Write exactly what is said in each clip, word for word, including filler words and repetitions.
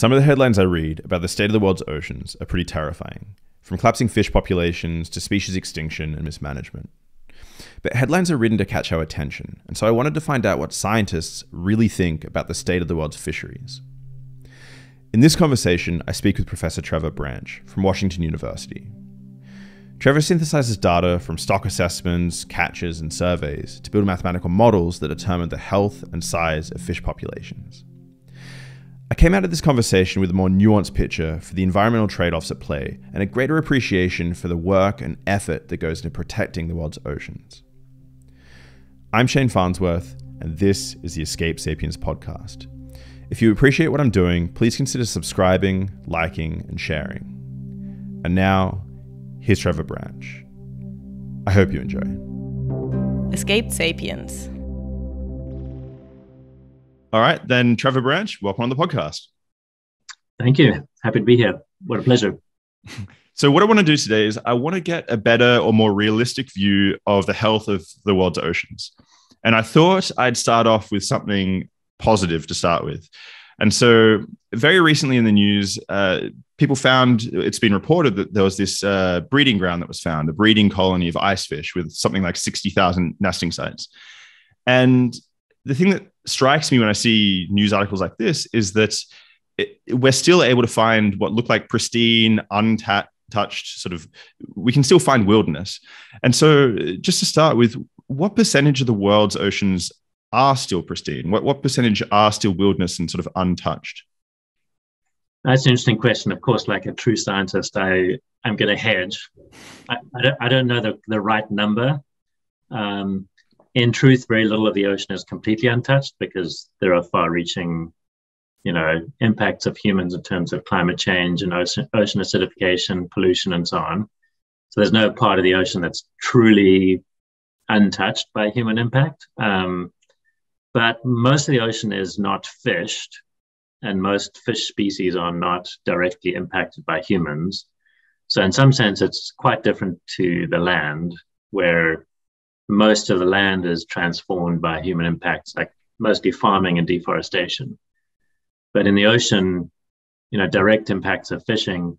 Some of the headlines I read about the state of the world's oceans are pretty terrifying, from collapsing fish populations to species extinction and mismanagement. But headlines are written to catch our attention, and so I wanted to find out what scientists really think about the state of the world's fisheries. In this conversation, I speak with Professor Trevor Branch from Washington University. Trevor synthesizes data from stock assessments, catches, and surveys to build mathematical models that determine the health and size of fish populations. I came out of this conversation with a more nuanced picture for the environmental trade-offs at play and a greater appreciation for the work and effort that goes into protecting the world's oceans. I'm Shane Farnsworth, and this is the Escape Sapiens podcast. If you appreciate what I'm doing, please consider subscribing, liking, and sharing. And now, here's Trevor Branch. I hope you enjoy. Escaped Sapiens. All right, then, Trevor Branch, welcome on the podcast. Thank you. Happy to be here. What a pleasure. So what I want to do today is I want to get a better or more realistic view of the health of the world's oceans. And I thought I'd start off with something positive to start with. And so very recently in the news, uh, people found, it's been reported that there was this uh, breeding ground that was found, a breeding colony of ice fish with something like sixty thousand nesting sites. And the thing that strikes me when I see news articles like this is that it, we're still able to find what look like pristine, untouched sort of, we can still find wilderness. And so just to start with, what percentage of the world's oceans are still pristine? What what percentage are still wilderness and sort of untouched? That's an interesting question. Of course, like a true scientist, I, I'm going to hedge. I, I, don't, I don't know the, the right number. Um, in truth, very little of the ocean is completely untouched because there are far-reaching, you know, impacts of humans in terms of climate change and ocean, ocean acidification, pollution, and so on. So there's no part of the ocean that's truly untouched by human impact. Um, But most of the ocean is not fished, and most fish species are not directly impacted by humans. So in some sense, it's quite different to the land, where most of the land is transformed by human impacts, like mostly farming and deforestation. But in the ocean, you know, direct impacts of fishing,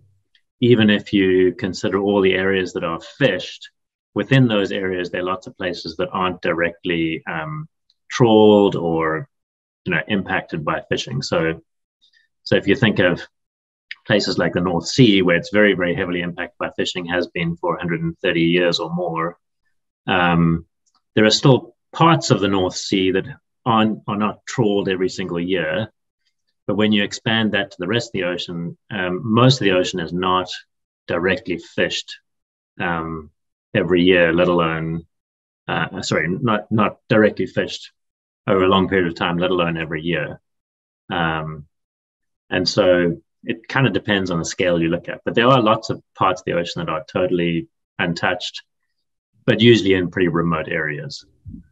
even if you consider all the areas that are fished, within those areas, there are lots of places that aren't directly um, trawled or, you know, impacted by fishing. So, so if you think of places like the North Sea, where it's very, very heavily impacted by fishing, has been for one hundred thirty years or more, um, there are still parts of the North Sea that aren't, are not trawled every single year. But when you expand that to the rest of the ocean, um, most of the ocean is not directly fished um, every year, let alone, uh, sorry, not, not directly fished over a long period of time, let alone every year. Um, and so it kind of depends on the scale you look at. But there are lots of parts of the ocean that are totally untouched, but usually in pretty remote areas.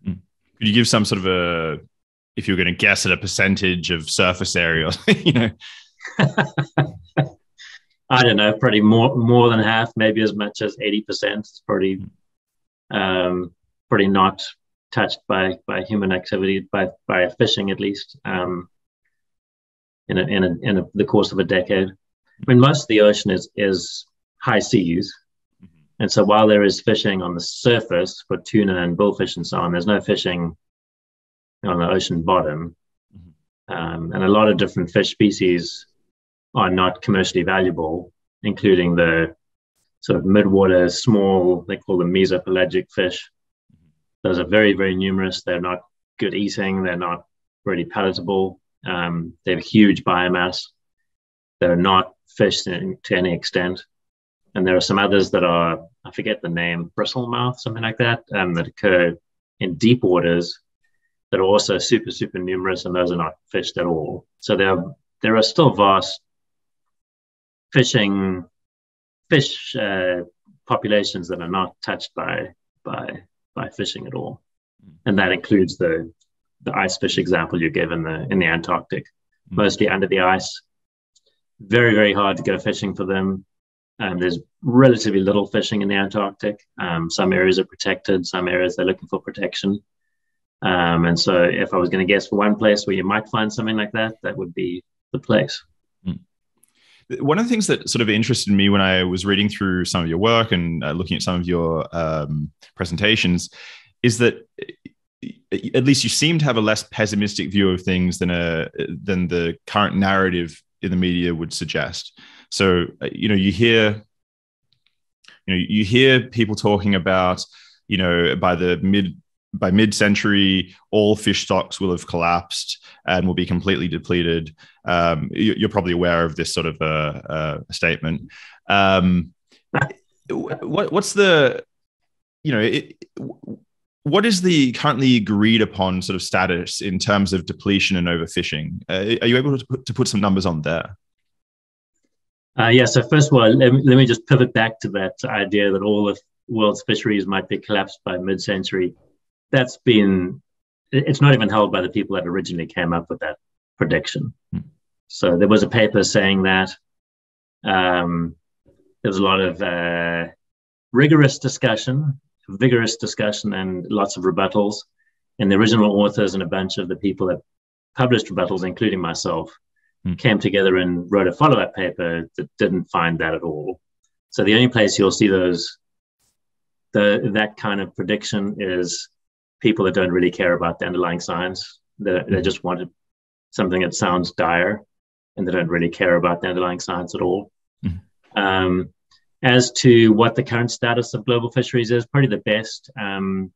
Could you give some sort of a, if you were going to guess at a percentage of surface area, you know? I don't know, probably more, more than half, maybe as much as eighty percent. It's probably um, probably not touched by, by human activity, by, by fishing at least, um, in, a, in, a, in a, the course of a decade. I mean, most of the ocean is, is high seas. And so while there is fishing on the surface for tuna and billfish and so on, there's no fishing on the ocean bottom. Um, and a lot of different fish species are not commercially valuable, including the sort of midwater small, they call them mesopelagic fish. Those are very, very numerous. They're not good eating. They're not really palatable. Um, they have huge biomass. They're not fished in, to any extent. And there are some others that are, I forget the name, bristlemouth, something like that, um, that occur in deep waters that are also super, super numerous, and those are not fished at all. So there are, there are still vast fishing, fish uh, populations that are not touched by by by fishing at all, and that includes the the ice fish example you gave in the in the Antarctic, mm-hmm. mostly under the ice. Very, very hard to go fishing for them. Um, there's relatively little fishing in the Antarctic. Um, some areas are protected, some areas they're looking for protection. Um, and so, if I was going to guess for one place where you might find something like that, that would be the place. Mm. One of the things that sort of interested me when I was reading through some of your work and uh, looking at some of your um, presentations is that at least you seem to have a less pessimistic view of things than a than the current narrative in the media would suggest. So, you know, you hear, you know, you hear people talking about, you know, by the mid by mid-century, all fish stocks will have collapsed and will be completely depleted. Um, you're probably aware of this sort of a, a statement. Um, what, what's the, you know, it, what is the currently agreed upon sort of status in terms of depletion and overfishing? Uh, are you able to put, to put some numbers on there? Uh, yeah, so first of all, let me, let me just pivot back to that idea that all of world's fisheries might be collapsed by mid-century. That's been, it's not even held by the people that originally came up with that prediction. So there was a paper saying that um, there was a lot of uh, rigorous discussion, vigorous discussion, and lots of rebuttals. And the original authors and a bunch of the people that published rebuttals, including myself, came together and wrote a follow-up paper that didn't find that at all. So the only place you'll see those, the, that kind of prediction is people that don't really care about the underlying science. They, they just wanted something that sounds dire, and they don't really care about the underlying science at all. Mm-hmm. Um, as to what the current status of global fisheries is, probably the best um,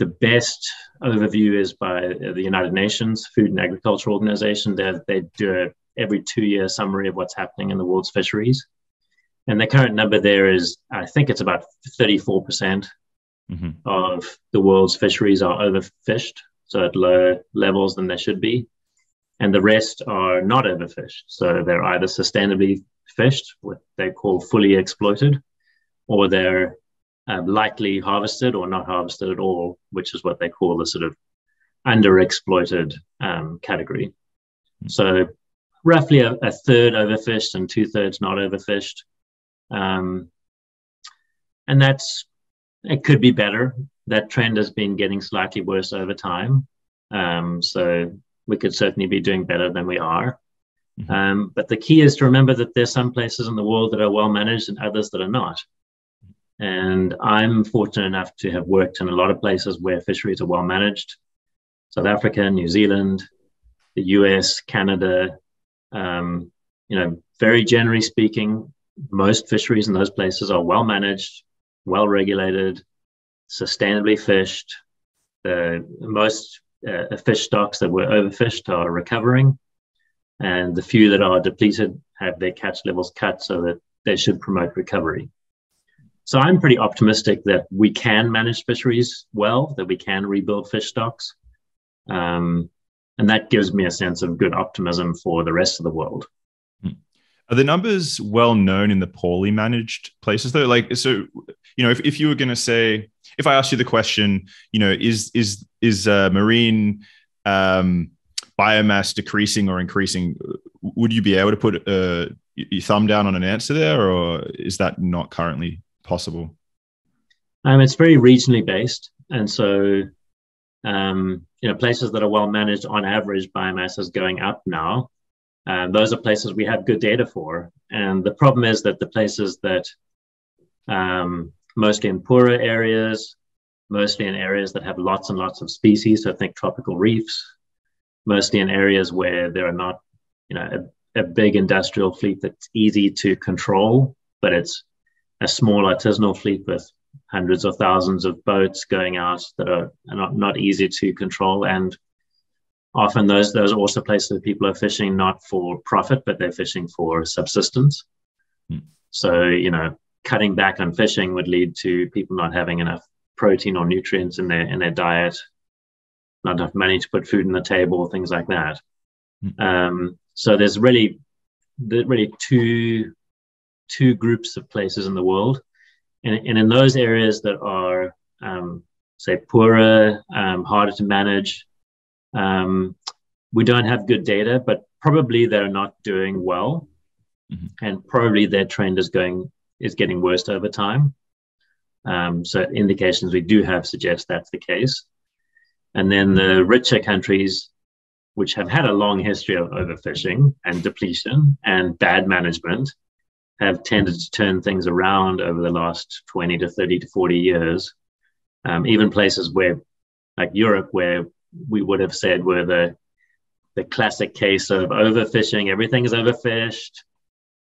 The best overview is by the United Nations Food and Agriculture Organization. They, they do a every two-year summary of what's happening in the world's fisheries. And the current number there is, I think it's about thirty-four percent mm-hmm. of the world's fisheries are overfished, so at lower levels than they should be. And the rest are not overfished. So they're either sustainably fished, what they call fully exploited, or they're Uh, lightly harvested or not harvested at all, which is what they call the sort of underexploited um, category. Mm-hmm. So roughly a, a third overfished and two thirds not overfished. Um, and that's, it could be better. That trend has been getting slightly worse over time. Um, so we could certainly be doing better than we are. Mm-hmm. Um, but the key is to remember that there's some places in the world that are well managed and others that are not. And I'm fortunate enough to have worked in a lot of places where fisheries are well managed. South Africa, New Zealand, the U S, Canada, um, you know, very generally speaking, most fisheries in those places are well managed, well regulated, sustainably fished. The most uh, fish stocks that were overfished are recovering, and the few that are depleted have their catch levels cut so that they should promote recovery. So I'm pretty optimistic that we can manage fisheries well, that we can rebuild fish stocks. Um, and that gives me a sense of good optimism for the rest of the world. Are the numbers well known in the poorly managed places though? Like, so, you know, if, if you were going to say, if I asked you the question, you know, is, is, is uh, marine um, biomass decreasing or increasing, would you be able to put uh, your thumb down on an answer there, or is that not currently possible? Um, it's very regionally based. And so, um, you know, places that are well managed, on average, biomass is going up now. Uh, those are places we have good data for. And the problem is that the places that, um, mostly in poorer areas, mostly in areas that have lots and lots of species, so think tropical reefs, mostly in areas where there are not, you know, a, a big industrial fleet that's easy to control, but it's a small artisanal fleet with hundreds or thousands of boats going out that are not, not easy to control. And often those, those are also places that people are fishing not for profit, but they're fishing for subsistence. Mm. So, you know, cutting back on fishing would lead to people not having enough protein or nutrients in their, in their diet, not enough money to put food on the table, things like that. Mm. Um, so there's really, there's really two... two groups of places in the world. And, and in those areas that are, um, say, poorer, um, harder to manage, um, we don't have good data, but probably they're not doing well. Mm-hmm. And probably their trend is going is getting worse over time. Um, so indications we do have suggest that's the case. And then the richer countries, which have had a long history of overfishing and depletion and bad management, have tended to turn things around over the last twenty to thirty to forty years. Um, even places where, like Europe, where we would have said were the, the classic case of overfishing, everything is overfished,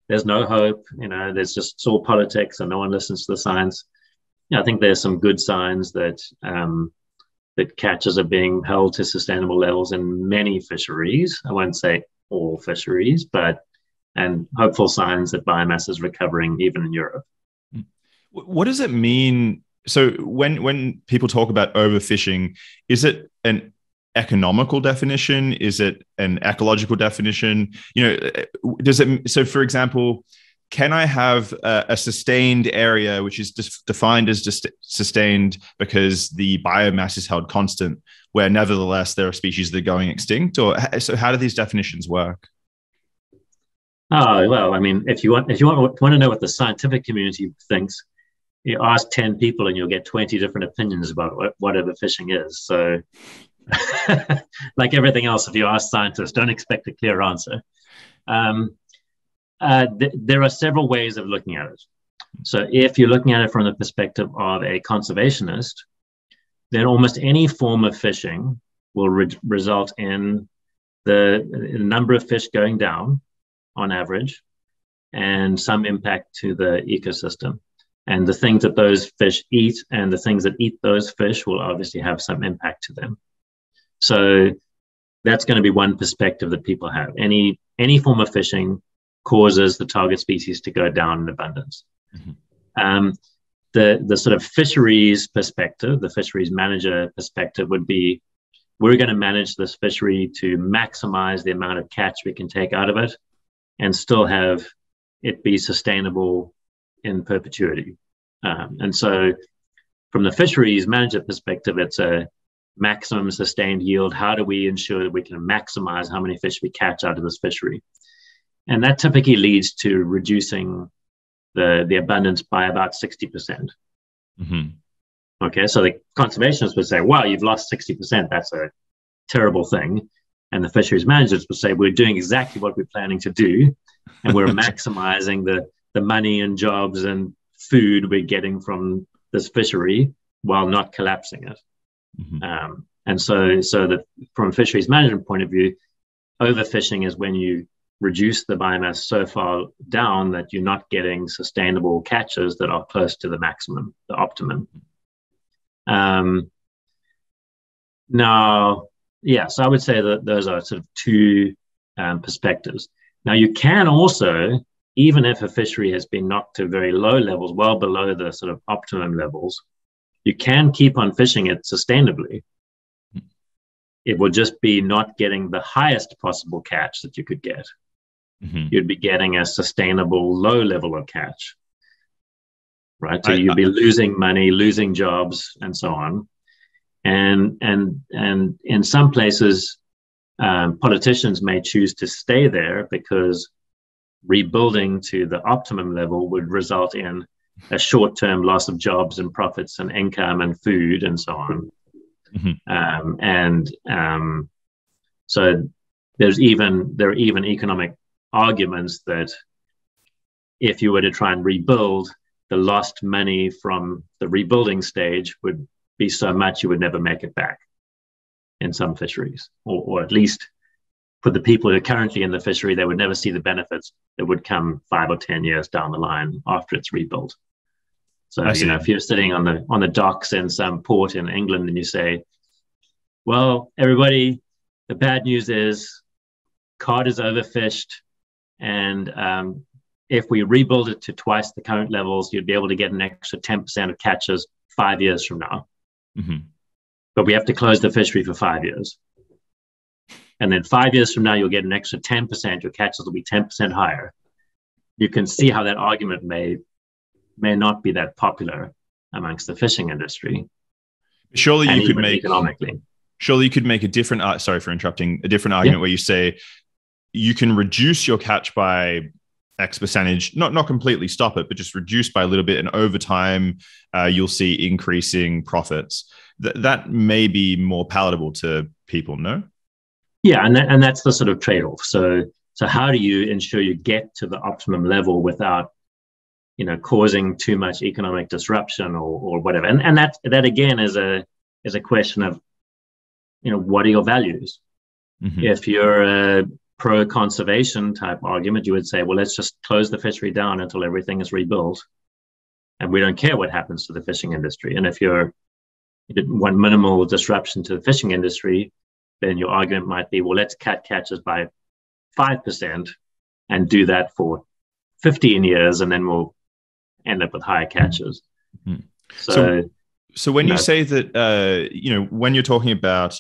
there's no hope, you know, there's just, it's all politics and no one listens to the science. You know, I think there's some good signs that um, that catches are being held to sustainable levels in many fisheries. I won't say all fisheries, but and hopeful signs that biomass is recovering even in Europe. What does it mean? So when when people talk about overfishing, is it an economical definition? Is it an ecological definition? You know, does it? So, for example, can I have a, a sustained area which is dis- defined as dis- sustained because the biomass is held constant, where nevertheless there are species that are going extinct? Or so, how do these definitions work? Oh well, I mean, if you want, if you want, want to know what the scientific community thinks, you ask ten people and you'll get twenty different opinions about what, what overfishing is. So, like everything else, if you ask scientists, don't expect a clear answer. Um, uh, th- there are several ways of looking at it. So, if you're looking at it from the perspective of a conservationist, then almost any form of fishing will re- result in the, the number of fish going down on average and some impact to the ecosystem. And the things that those fish eat and the things that eat those fish will obviously have some impact to them. So that's going to be one perspective that people have. Any any form of fishing causes the target species to go down in abundance. Mm-hmm. Um, the, the sort of fisheries perspective, the fisheries manager perspective would be, we're going to manage this fishery to maximize the amount of catch we can take out of it and still have it be sustainable in perpetuity. Um, and so from the fisheries manager perspective, it's a maximum sustained yield. How do we ensure that we can maximize how many fish we catch out of this fishery? And that typically leads to reducing the, the abundance by about sixty percent. Mm-hmm. Okay, so the conservationists would say, wow, you've lost sixty percent. That's a terrible thing. And the fisheries managers would say, we're doing exactly what we're planning to do, and we're maximizing the the money and jobs and food we're getting from this fishery while not collapsing it. Mm-hmm. Um, and so so that from a fisheries management point of view, overfishing is when you reduce the biomass so far down that you're not getting sustainable catches that are close to the maximum, the optimum. Um, now, yeah, so I would say that those are sort of two um, perspectives. Now, you can also, even if a fishery has been knocked to very low levels, well below the sort of optimum levels, you can keep on fishing it sustainably. It will just be not getting the highest possible catch that you could get. Mm-hmm. You'd be getting a sustainable low level of catch, right? So I, you'd I, be losing money, losing jobs, and so on. And and and in some places, um, politicians may choose to stay there because rebuilding to the optimum level would result in a short-term loss of jobs and profits and income and food and so on. Mm-hmm. Um, and um, so there's even there are even economic arguments that if you were to try and rebuild, the lost money from the rebuilding stage would be so much you would never make it back in some fisheries, or, or at least for the people who are currently in the fishery, they would never see the benefits that would come five or ten years down the line after it's rebuilt. So you know, if you're sitting on the on the docks in some port in England and you say, well, everybody, the bad news is cod is overfished, and um, if we rebuild it to twice the current levels, you'd be able to get an extra ten percent of catches five years from now. Mm-hmm. But we have to close the fishery for five years. And then five years from now, you'll get an extra ten percent. Your catches will be ten percent higher. You can see how that argument may may not be that popular amongst the fishing industry. Surely you could make economically. Surely you could make a different. Uh, sorry for interrupting. A different argument yeah. where you say you can reduce your catch by X percentage, not not completely stop it, but just reduce by a little bit, and over time uh, you'll see increasing profits. Th- that may be more palatable to people, no? Yeah, and that, and that's the sort of trade-off. So so how do you ensure you get to the optimum level without, you know, causing too much economic disruption or, or whatever? And and that that again is a is a question of, you know, what are your values? Mm-hmm. If you're a pro-conservation type argument, you would say, well, let's just close the fishery down until everything is rebuilt, and we don't care what happens to the fishing industry. And if you're you didn't want minimal disruption to the fishing industry, then your argument might be, well, let's cut catches by five percent and do that for fifteen years, and then we'll end up with higher catches. Mm-hmm. So, so, so when you, know, you say that, uh, you know, when you're talking about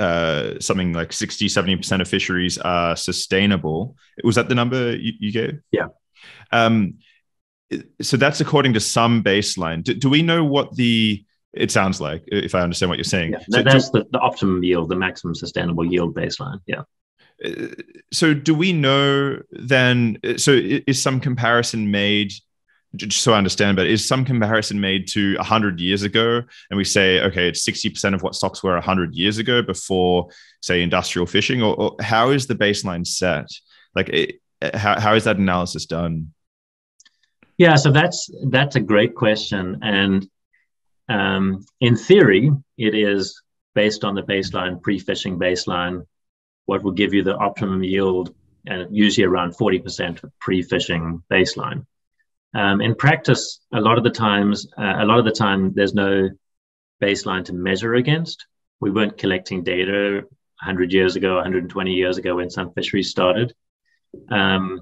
uh, something like sixty, seventy percent of fisheries are sustainable, was that the number you, you gave? Yeah. Um, so that's according to some baseline. Do, do we know what the... It sounds like, if I understand what you're saying. Yeah, so that's do, the, the optimum yield, the maximum sustainable yield baseline. Yeah. Uh, so do we know then, so is some comparison made, just so I understand, but is some comparison made to one hundred years ago? And we say, okay, it's sixty percent of what stocks were one hundred years ago before, say, industrial fishing? Or, or how is the baseline set? Like, it, how, how is that analysis done? Yeah, so that's that's a great question. And Um, in theory, it is based on the baseline, pre-fishing baseline, what will give you the optimum yield, and usually around forty percent of pre-fishing baseline. Um, in practice, a lot of the times, uh, a lot of the time, there's no baseline to measure against. We weren't collecting data one hundred years ago, one hundred twenty years ago when some fisheries started. Um,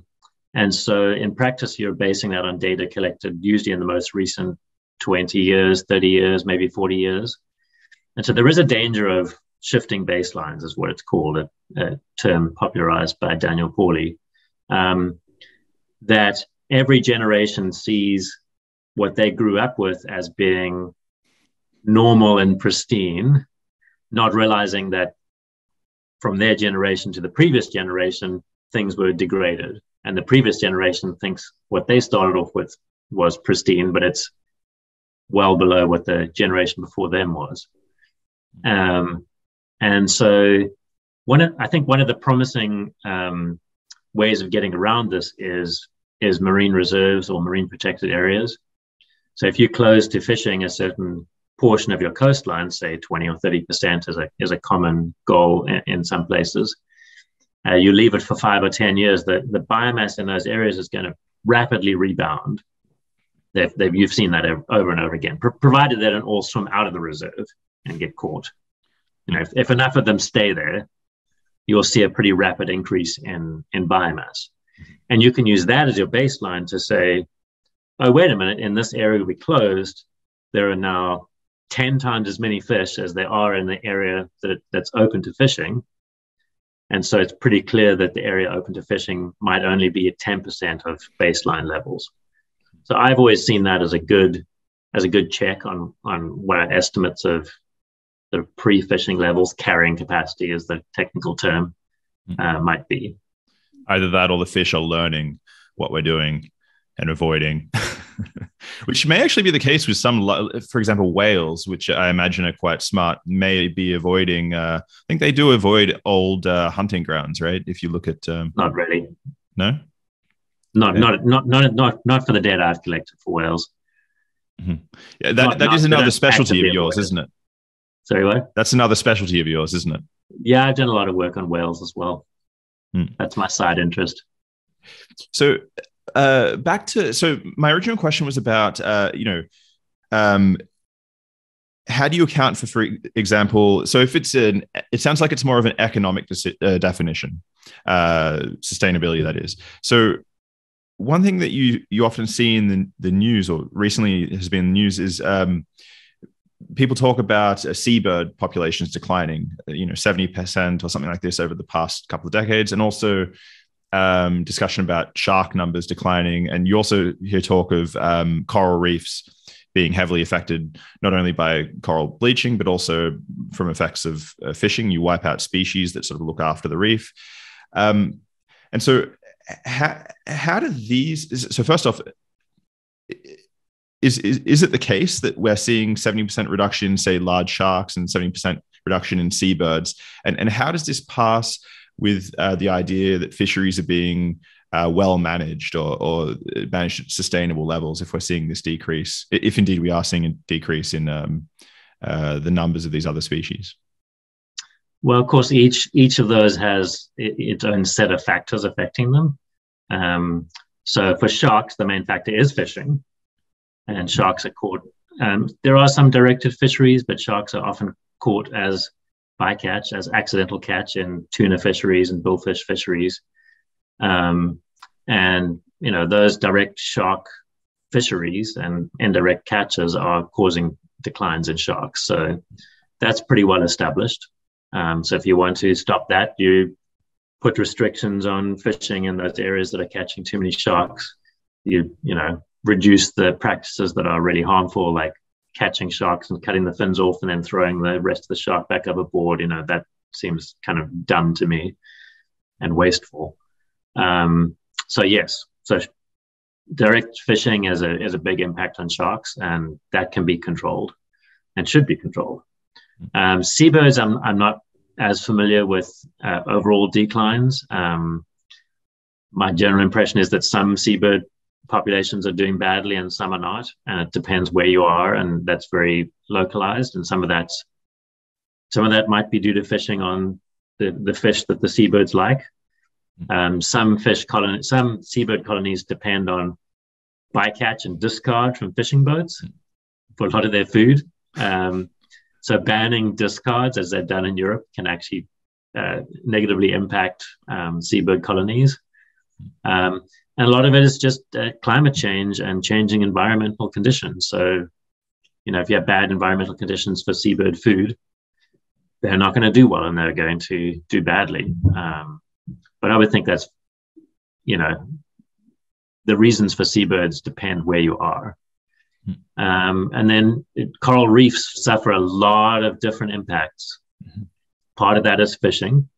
and so in practice, you're basing that on data collected usually in the most recent twenty years, thirty years, maybe forty years. And so there is a danger of shifting baselines, is what it's called, a, a term popularized by Daniel Pauly, um, that every generation sees what they grew up with as being normal and pristine, not realizing that from their generation to the previous generation, things were degraded. And the previous generation thinks what they started off with was pristine, but it's well below what the generation before them was. Um, and so one of, I think one of the promising um, ways of getting around this is, is marine reserves or marine protected areas. So if you close to fishing a certain portion of your coastline, say twenty or thirty percent is a, is a common goal in, in some places, uh, you leave it for five or ten years, the, the biomass in those areas is going to rapidly rebound. They've, they've, you've seen that over and over again, provided they don't all swim out of the reserve and get caught. You know, if, if enough of them stay there, you'll see a pretty rapid increase in, in biomass. And you can use that as your baseline to say, oh, wait a minute, in this area we closed, there are now ten times as many fish as there are in the area that, that's open to fishing. And so it's pretty clear that the area open to fishing might only be at ten percent of baseline levels. So I've always seen that as a good, as a good check on on what our estimates of the pre-fishing levels, carrying capacity is the technical term, uh, might be. Either that or the fish are learning what we're doing and avoiding, which may actually be the case with some, for example, whales, which I imagine are quite smart, may be avoiding, uh, I think they do avoid old uh, hunting grounds, right? If you look at... Um, Not really. No? Not, yeah. not, not, not, not, not for the data I've collected for whales. Mm-hmm. Yeah, that not, that not, is another specialty of yours, isn't it? Sorry, what? That's another specialty of yours, isn't it? Yeah, I've done a lot of work on whales as well. Mm. That's my side interest. So, uh, back to so my original question was about uh, you know, um, how do you account for, for example? So, if it's an, it sounds like it's more of an economic de- uh, definition, uh, sustainability. That is so. One thing that you you often see in the, the news, or recently has been in the news, is um, people talk about uh, seabird populations declining, you know, seventy percent or something like this over the past couple of decades, and also um, discussion about shark numbers declining. And you also hear talk of um, coral reefs being heavily affected, not only by coral bleaching, but also from effects of uh, fishing. You wipe out species that sort of look after the reef. Um, and so... How, how do these, so first off, is, is is it the case that we're seeing seventy percent reduction in, say, large sharks and seventy percent reduction in seabirds. And, and how does this pass with uh, the idea that fisheries are being uh, well managed or, or managed at sustainable levels if we're seeing this decrease, if indeed we are seeing a decrease in um, uh, the numbers of these other species? Well, of course, each each of those has its own set of factors affecting them. Um, so for sharks, the main factor is fishing, and sharks are caught. Um, there are some directed fisheries, but sharks are often caught as bycatch, as accidental catch in tuna fisheries and billfish fisheries. Um, and, you know, those direct shark fisheries and indirect catches are causing declines in sharks. So that's pretty well established. Um, so if you want to stop that, you put restrictions on fishing in those areas that are catching too many sharks. You, you know, reduce the practices that are really harmful, like catching sharks and cutting the fins off and then throwing the rest of the shark back overboard. You know, that seems kind of dumb to me and wasteful. Um, so yes, so direct fishing is a, is a big impact on sharks, and that can be controlled and should be controlled. Um, seabirds, I'm, I'm not as familiar with uh, overall declines. Um, my general impression is that some seabird populations are doing badly and some are not, and it depends where you are, and that's very localized. And some of that's, some of that might be due to fishing on the, the fish that the seabirds like. Um, some fish colony, some seabird colonies depend on bycatch and discard from fishing boats for a lot of their food. Um, So banning discards, as they've done in Europe, can actually uh, negatively impact um, seabird colonies. Um, and a lot of it is just uh, climate change and changing environmental conditions. So, you know, if you have bad environmental conditions for seabird food, they're not going to do well, and they're going to do badly. Um, but I would think that's, you know, the reasons for seabirds depend where you are. Um, and then it, coral reefs suffer a lot of different impacts. Mm-hmm. Part of that is fishing.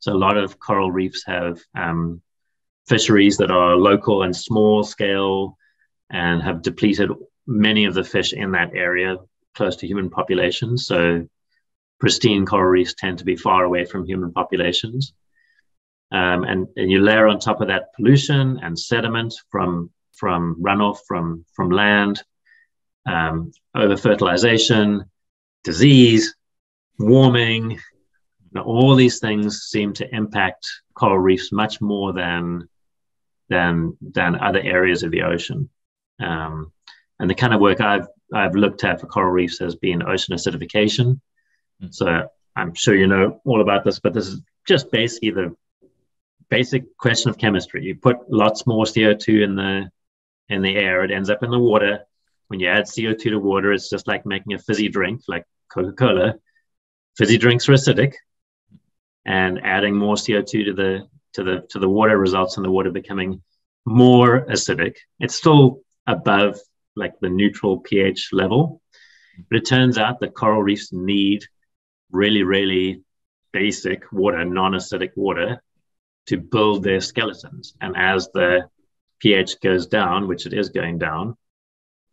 So a lot of coral reefs have um, fisheries that are local and small scale and have depleted many of the fish in that area close to human populations. So pristine coral reefs tend to be far away from human populations. Um, and, and you layer on top of that pollution and sediment from, from runoff from, from land, Um, over-fertilization, disease, warming. Now, all these things seem to impact coral reefs much more than than than other areas of the ocean. Um, and the kind of work I've I've looked at for coral reefs has been ocean acidification. Mm-hmm. So I'm sure you know all about this, but this is just basically the basic question of chemistry. You put lots more C O two in the in the air, it ends up in the water. When you add C O two to water, it's just like making a fizzy drink, like Coca-Cola. Fizzy drinks are acidic, and adding more C O two to the to the to the water results in the water becoming more acidic. It's still above like the neutral pH level, but it turns out that coral reefs need really, really basic water, non-acidic water, to build their skeletons. And as the pH goes down, which it is going down,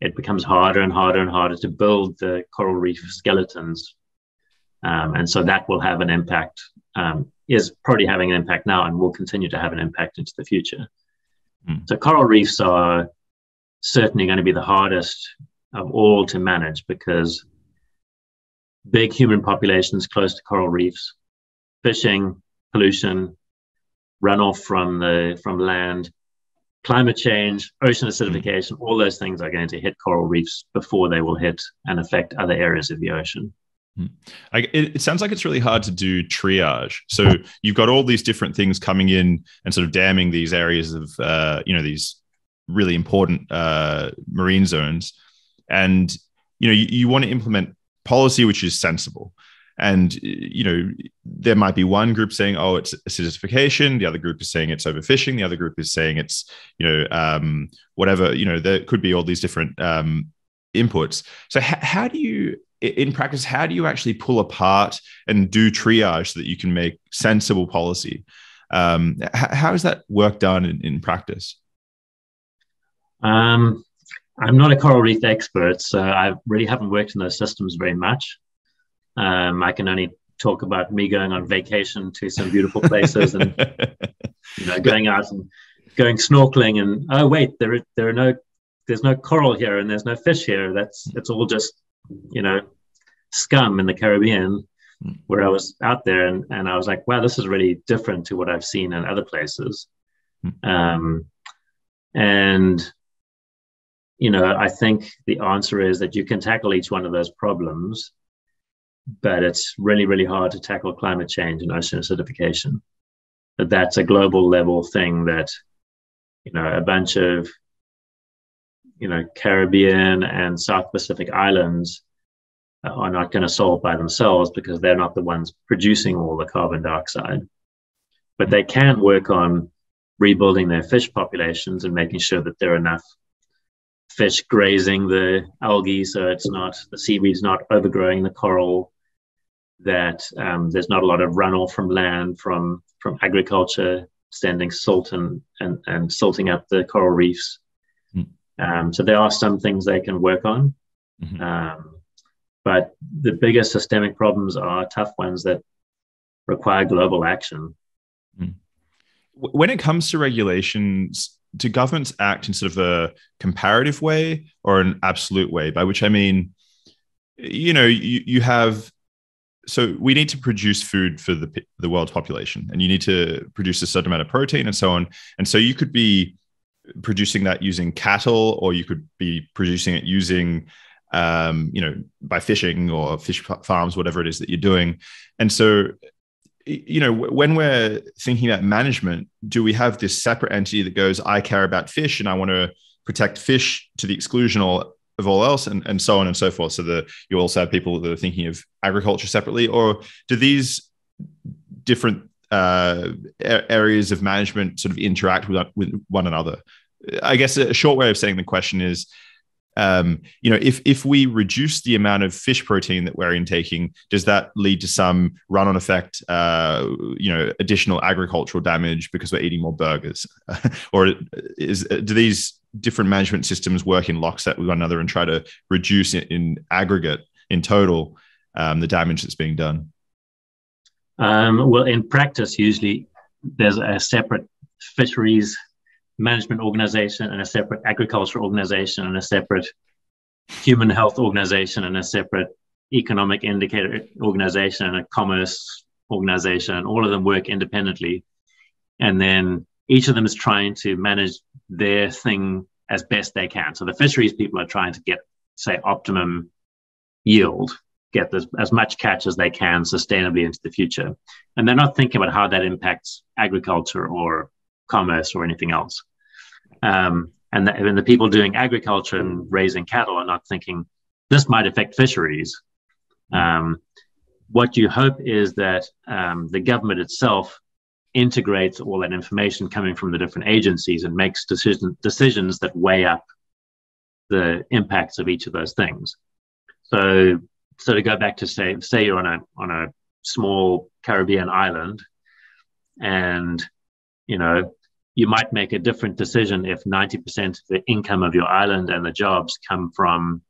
it becomes harder and harder and harder to build the coral reef skeletons. Um, and so that will have an impact, um, is probably having an impact now and will continue to have an impact into the future. Mm. So coral reefs are certainly going to be the hardest of all to manage, because big human populations close to coral reefs, fishing, pollution, runoff from the from land, climate change, ocean acidification, all those things are going to hit coral reefs before they will hit and affect other areas of the ocean. I, it, it sounds like it's really hard to do triage. So you've got all these different things coming in and sort of damming these areas of, uh, you know, these really important uh, marine zones. And, you know, you, you want to implement policy which is sensible. And, you know, there might be one group saying, oh, it's acidification. The other group is saying it's overfishing. The other group is saying it's, you know, um, whatever, you know, there could be all these different um, inputs. So h- how do you, in practice, how do you actually pull apart and do triage so that you can make sensible policy? Um, h- how is that work done in, in practice? Um, I'm not a coral reef expert, so I really haven't worked in those systems very much. Um, I can only talk about me going on vacation to some beautiful places and you know, going out and going snorkeling and, oh wait, there are, there are no, there's no coral here and there's no fish here. That's, it's all just, you know, scum in the Caribbean, where I was out there and, and I was like, wow, this is really different to what I've seen in other places. Um, and, you know, I think the answer is that you can tackle each one of those problems, but it's really, really hard to tackle climate change and ocean acidification. But that's a global level thing that, you know, a bunch of, you know, Caribbean and South Pacific islands are not going to solve by themselves, because they're not the ones producing all the carbon dioxide. But they can work on rebuilding their fish populations and making sure that there are enough fish grazing the algae, so it's not, the seaweed's not overgrowing the coral, that um, there's not a lot of runoff from land, from from agriculture, sending salt and, and, and salting up the coral reefs. Mm. Um, so there are some things they can work on. Mm-hmm. Um, but the biggest systemic problems are tough ones that require global action. Mm. When it comes to regulations, do governments act in sort of a comparative way or an absolute way? By which I mean, you know, you, you have, so we need to produce food for the, the world's population, and you need to produce a certain amount of protein and so on. And so you could be producing that using cattle, or you could be producing it using, um, you know, by fishing or fish farms, whatever it is that you're doing. And so, you know, when we're thinking about management, do we have this separate entity that goes, I care about fish and I want to protect fish to the exclusion of all else, and, and so on and so forth? So that you also have people that are thinking of agriculture separately, or do these different uh, areas of management sort of interact with, with one another? I guess a short way of saying the question is, um, you know, if, if we reduce the amount of fish protein that we're intaking, does that lead to some run-on effect, uh, you know, additional agricultural damage because we're eating more burgers? Or is, do these different management systems work in lockstep with one another and try to reduce it in aggregate, in total, um, the damage that's being done? Um, well, in practice, usually there's a separate fisheries management organization and a separate agriculture organization and a separate human health organization and a separate economic indicator organization and a commerce organization, and all of them work independently. And then each of them is trying to manage their thing as best they can. So the fisheries people are trying to get, say, optimum yield, get this, as much catch as they can sustainably into the future. And they're not thinking about how that impacts agriculture or commerce or anything else. Um, and, the, and the people doing agriculture and raising cattle are not thinking, this might affect fisheries. Um, what you hope is that um, the government itself integrates all that information coming from the different agencies and makes decision, decisions that weigh up the impacts of each of those things. So, so to go back to say, say you're on a, on a small Caribbean island, and you know, you might make a different decision if ninety percent of the income of your island and the jobs come from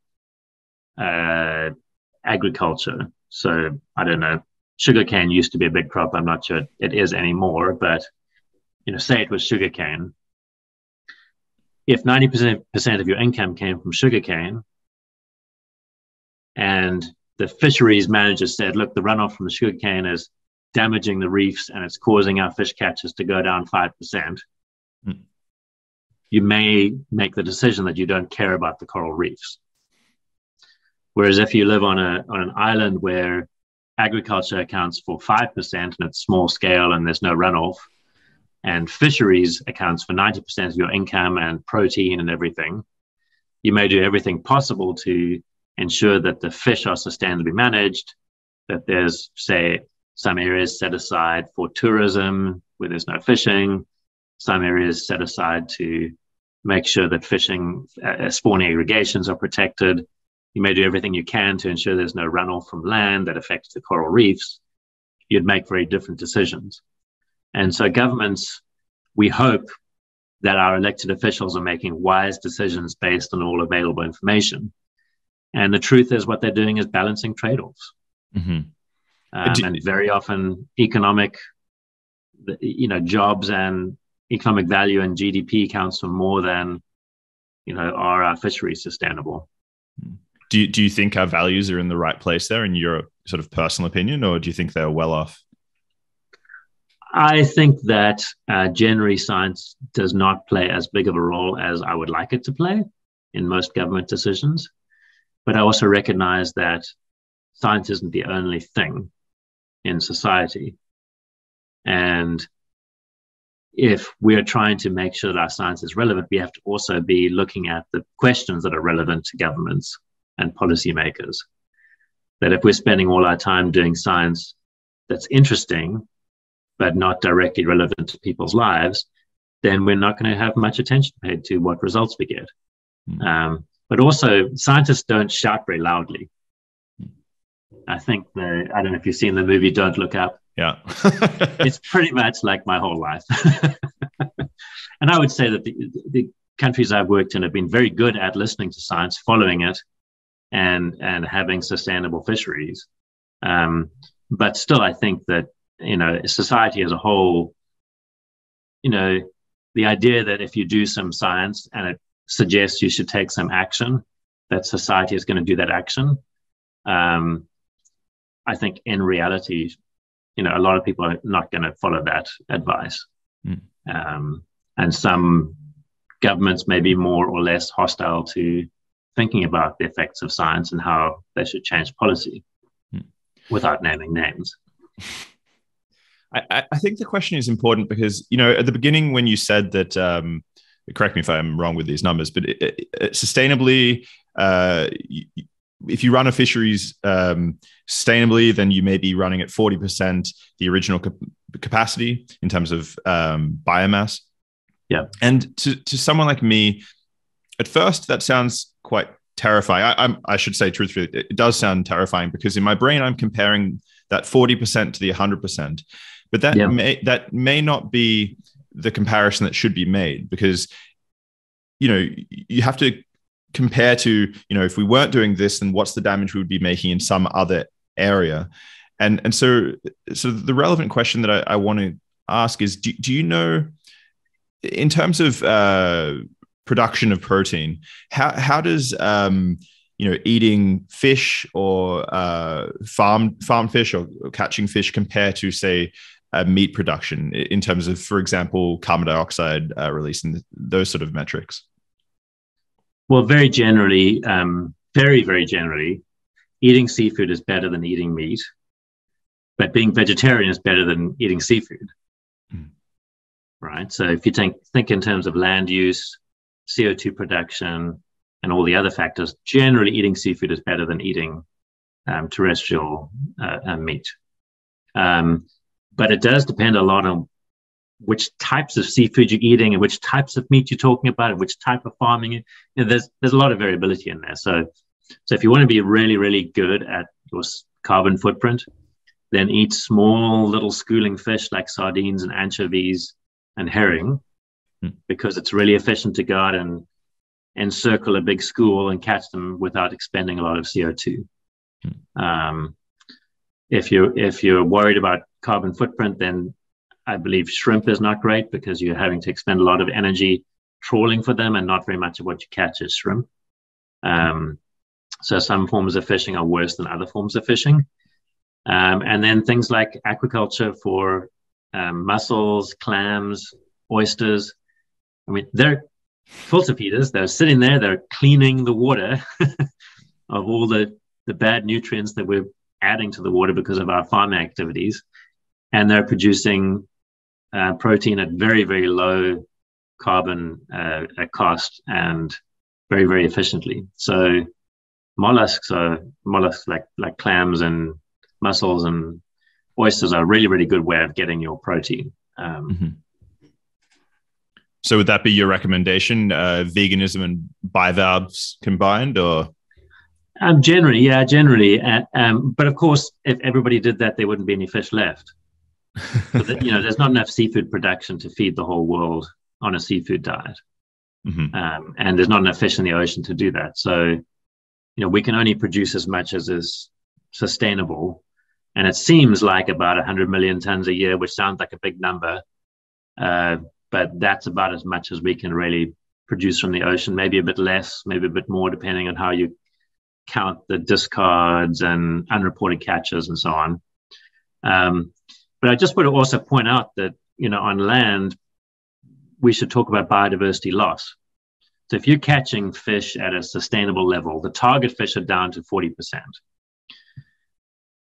uh, agriculture. So, I don't know, sugarcane used to be a big crop. I'm not sure it is anymore, but, you know, say it was sugarcane. If ninety percent of your income came from sugarcane and the fisheries manager said, look, the runoff from the sugarcane is damaging the reefs and it's causing our fish catches to go down five percent, mm. you may make the decision that you don't care about the coral reefs. Whereas if you live on a on an island where agriculture accounts for five percent and it's small scale and there's no runoff, and fisheries accounts for ninety percent of your income and protein and everything, you may do everything possible to ensure that the fish are sustainably managed, that there's, say, some areas set aside for tourism where there's no fishing, some areas set aside to make sure that fishing, uh, spawn aggregations are protected. You may do everything you can to ensure there's no runoff from land that affects the coral reefs. You'd make very different decisions. And so governments, we hope that our elected officials are making wise decisions based on all available information. And the truth is what they're doing is balancing trade-offs. Mm-hmm. um, do- and very often economic, you know, jobs and economic value and G D P counts for more than, you know, are our fisheries sustainable? Do you, do you think our values are in the right place there in your sort of personal opinion, or do you think they're well off? I think that uh, generally science does not play as big of a role as I would like it to play in most government decisions. But I also recognize that science isn't the only thing in society. And if we're trying to make sure that our science is relevant, we have to also be looking at the questions that are relevant to governments and policymakers. That if we're spending all our time doing science that's interesting, but not directly relevant to people's lives, then we're not going to have much attention paid to what results we get. Mm. Um, but also, scientists don't shout very loudly. Mm. I think, the, I don't know if you've seen the movie Don't Look Up. Yeah. It's pretty much like my whole life. And I would say that the, the countries I've worked in have been very good at listening to science, following it, and and having sustainable fisheries. Um, but still, I think that, you know, society as a whole, you know, the idea that if you do some science and it suggests you should take some action, that society is going to do that action. Um, I think in reality, you know, a lot of people are not going to follow that advice. Mm. Um, and some governments may be more or less hostile to thinking about the effects of science and how they should change policy mm. without naming names. I, I think the question is important because, you know, at the beginning when you said that, um, correct me if I'm wrong with these numbers, but it, it, it, sustainably, uh, you, if you run a fisheries um, sustainably, then you may be running at forty percent the original cap- capacity in terms of um, biomass. Yeah. And to, to someone like me, at first, that sounds quite terrifying. I, I'm, I should say truthfully, it does sound terrifying because in my brain, I'm comparing that forty percent to the one hundred percent. But that yeah. may that may not be the comparison that should be made because, you know, you have to compare to, you know, if we weren't doing this, then what's the damage we would be making in some other area? And and so so the relevant question that I, I want to ask is, do, do you know, in terms of uh, production of protein, how, how does... Um, you know, eating fish or uh, farm farm fish or, or catching fish compared to, say, uh, meat production in terms of, for example, carbon dioxide uh, release and th- those sort of metrics? Well, very generally, um, very, very generally, eating seafood is better than eating meat, but being vegetarian is better than eating seafood, mm. right? So if you think think in terms of land use, C O two production, and all the other factors, generally eating seafood is better than eating um, terrestrial uh, uh, meat. Um, but it does depend a lot on which types of seafood you're eating and which types of meat you're talking about and which type of farming. You, you know, there's there's a lot of variability in there. So, so if you want to be really, really good at your carbon footprint, then eat small little schooling fish like sardines and anchovies and herring mm. because it's really efficient to go out and encircle a big school and catch them without expending a lot of C O two. Mm. Um, if you're if you're worried about carbon footprint, then I believe shrimp is not great because you're having to expend a lot of energy trawling for them, and not very much of what you catch is shrimp. Um, so some forms of fishing are worse than other forms of fishing. Um, and then things like aquaculture for um, mussels, clams, oysters. I mean, they're filter feeders, they're sitting there, they're cleaning the water of all the, the bad nutrients that we're adding to the water because of our farming activities. And they're producing uh, protein at very, very low carbon uh, cost and very, very efficiently. So mollusks are mollusks like, like clams and mussels and oysters are a really, really good way of getting your protein. Um, mm-hmm. So would that be your recommendation, uh, veganism and bivalves combined, or? Um, generally, yeah, generally. Uh, um, but of course, if everybody did that, there wouldn't be any fish left. But the, you know, there's not enough seafood production to feed the whole world on a seafood diet. Mm-hmm. Um, and there's not enough fish in the ocean to do that. So, you know, we can only produce as much as is sustainable. And it seems like about one hundred million tons a year, which sounds like a big number, uh, but that's about as much as we can really produce from the ocean, maybe a bit less, maybe a bit more, depending on how you count the discards and unreported catches and so on. Um, but I just want to also point out that, you know, on land, we should talk about biodiversity loss. So if you're catching fish at a sustainable level, the target fish are down to forty percent.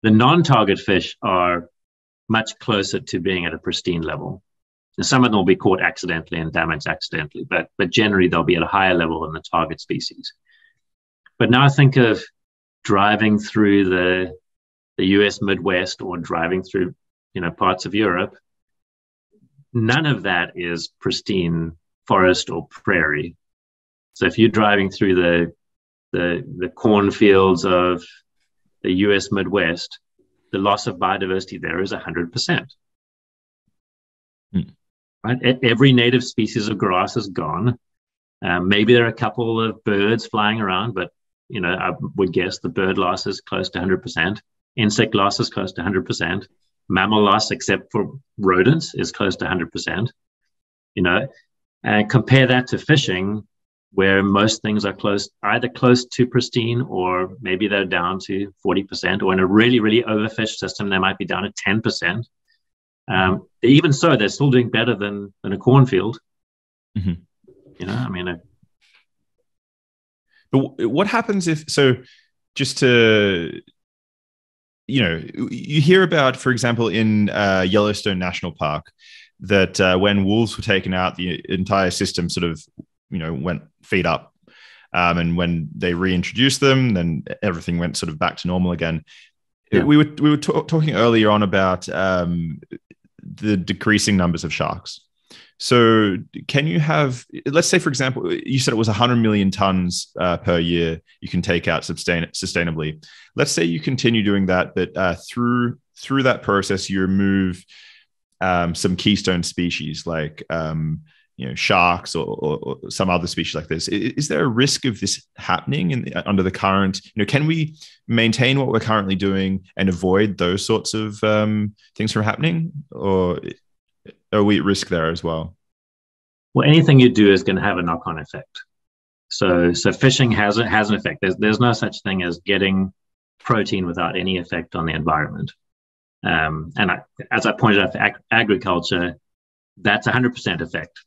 The non-target fish are much closer to being at a pristine level. And some of them will be caught accidentally and damaged accidentally, but, but generally they'll be at a higher level than the target species. But now think of driving through the, the U S Midwest or driving through, you know, parts of Europe. None of that is pristine forest or prairie. So if you're driving through the, the, the cornfields of the U S Midwest, the loss of biodiversity there is one hundred percent. Hmm. Right? Every native species of grass is gone. Um, maybe there are a couple of birds flying around, but you know, I would guess the bird loss is close to one hundred percent. Insect loss is close to one hundred percent. Mammal loss, except for rodents, is close to one hundred percent. You know, and compare that to fishing, where most things are close, either close to pristine, or maybe they're down to forty percent, or in a really, really overfished system, they might be down to ten percent. Um, even so, they're still doing better than, than a cornfield. Mm-hmm. You know, I mean. A... But what happens if, so just to, you know, you hear about, for example, in uh, Yellowstone National Park, that uh, when wolves were taken out, the entire system sort of, you know, went feet up. Um, and when they reintroduced them, then everything went sort of back to normal again. Yeah. We were, we were t- talking earlier on about um, the decreasing numbers of sharks. So can you have, let's say, for example, you said it was one hundred million tons uh, per year you can take out sustain- sustainably. Let's say you continue doing that, but uh, through through that process, you remove um, some keystone species like um you know, sharks or, or, or some other species like this. Is, is there a risk of this happening in the, under the current, you know, can we maintain what we're currently doing and avoid those sorts of um, things from happening, or are we at risk there as well? Well, anything you do is going to have a knock-on effect. So, so fishing has, has an effect. There's, there's no such thing as getting protein without any effect on the environment. Um, and I, as I pointed out, for ag- agriculture, that's one hundred percent effect.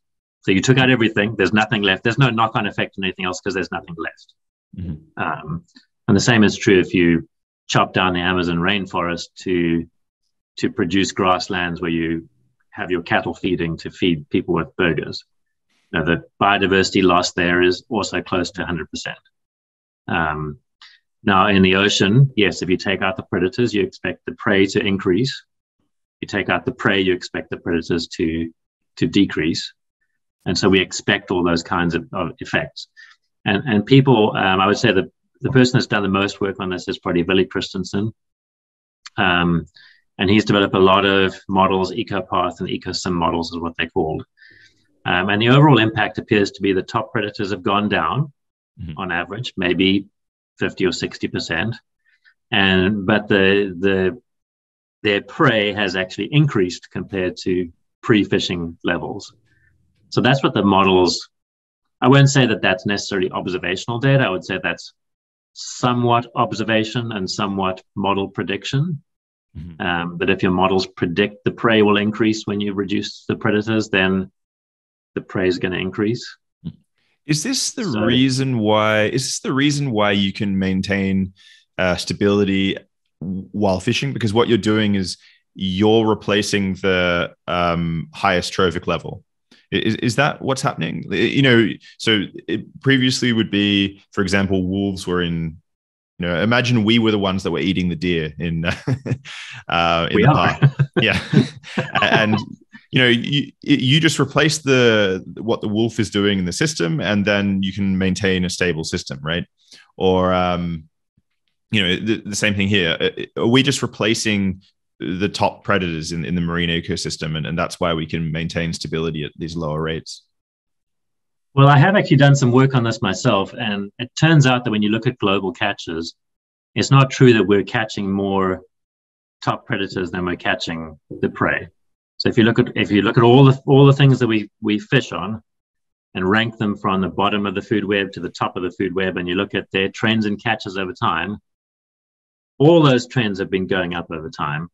So you took out everything, there's nothing left. There's no knock-on effect on anything else because there's nothing left. Mm-hmm. Um, and the same is true if you chop down the Amazon rainforest to to produce grasslands where you have your cattle feeding to feed people with burgers. Now, the biodiversity loss there is also close to one hundred percent. Um, now, in the ocean, yes, if you take out the predators, you expect the prey to increase. You take out the prey, you expect the predators to to decrease. And so we expect all those kinds of, of effects. And and people, um, I would say that the person that's done the most work on this is probably Villy Christensen. Um, and he's developed a lot of models, ecopath and ecosim models is what they're called. Um, and the overall impact appears to be the top predators have gone down mm-hmm. on average, maybe fifty or sixty percent. And but the the their prey has actually increased compared to pre-fishing levels. So that's what the models, I won't say that that's necessarily observational data. I would say that's somewhat observation and somewhat model prediction. Mm-hmm. Um, but if your models predict the prey will increase when you reduce the predators, then the prey is going to increase. Is this the so, reason why, is this the reason why you can maintain uh, stability while fishing? Because what you're doing is you're replacing the um, highest trophic level. Is is that what's happening? You know, so it previously would be, for example, wolves were in, you know, imagine we were the ones that were eating the deer in, uh, in we the are. park. Yeah. And, you know, you, you just replace the, what the wolf is doing in the system, and then you can maintain a stable system, right? Or, um, you know, the, the same thing here. Are we just replacing the top predators in, in the marine ecosystem, and, and that's why we can maintain stability at these lower rates? Well, I have actually done some work on this myself, and it turns out that when you look at global catches, it's not true that we're catching more top predators than we're catching the prey. So if you look at if you look at all the all the things that we we fish on, and rank them from the bottom of the food web to the top of the food web, and you look at their trends and catches over time, all those trends have been going up over time.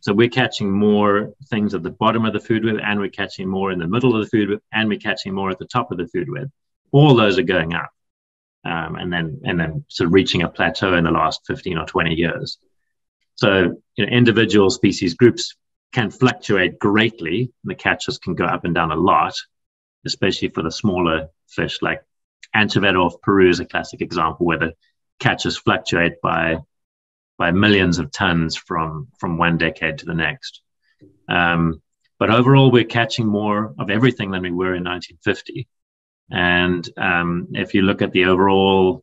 So we're catching more things at the bottom of the food web, and we're catching more in the middle of the food web, and we're catching more at the top of the food web. All those are going up, um, and then and then sort of reaching a plateau in the last fifteen or twenty years. So you know, individual species groups can fluctuate greatly. The catches can go up and down a lot, especially for the smaller fish, like anchoveta off Peru is a classic example where the catches fluctuate by by millions of tons from, from one decade to the next. Um, but overall, we're catching more of everything than we were in nineteen fifty. And um, if you look at the overall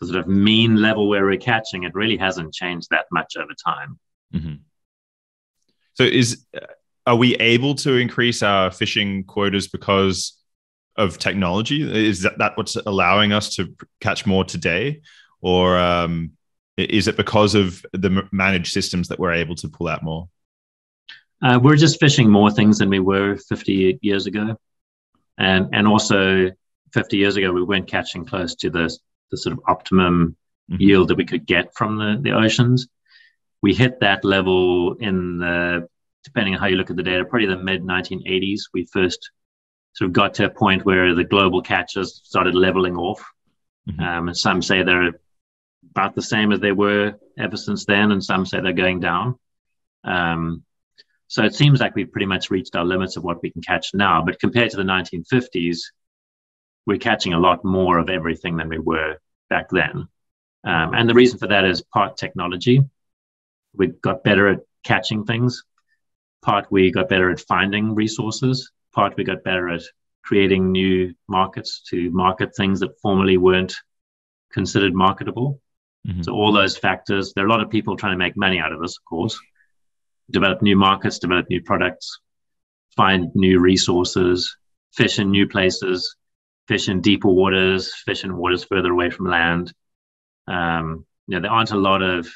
sort of mean level where we're catching, it really hasn't changed that much over time. Mm-hmm. So is... Uh... Are we able to increase our fishing quotas because of technology? Is that, that what's allowing us to catch more today? Or um, is it because of the managed systems that we're able to pull out more? Uh, we're just fishing more things than we were fifty years ago. And, and also fifty years ago, we weren't catching close to the, the sort of optimum mm-hmm. yield that we could get from the, the oceans. We hit that level in the... depending on how you look at the data, probably the mid nineteen eighties, we first sort of got to a point where the global catches started leveling off. Mm-hmm. Um, and some say they're about the same as they were ever since then, and some say they're going down. Um, so it seems like we've pretty much reached our limits of what we can catch now. But compared to the nineteen fifties, we're catching a lot more of everything than we were back then. Um, and the reason for that is part technology. We got better at catching things. Part we got better at finding resources, part we got better at creating new markets to market things that formerly weren't considered marketable. Mm-hmm. So all those factors, there are a lot of people trying to make money out of this, of course, develop new markets, develop new products, find new resources, fish in new places, fish in deeper waters, fish in waters further away from land. Um, you know, there aren't a lot of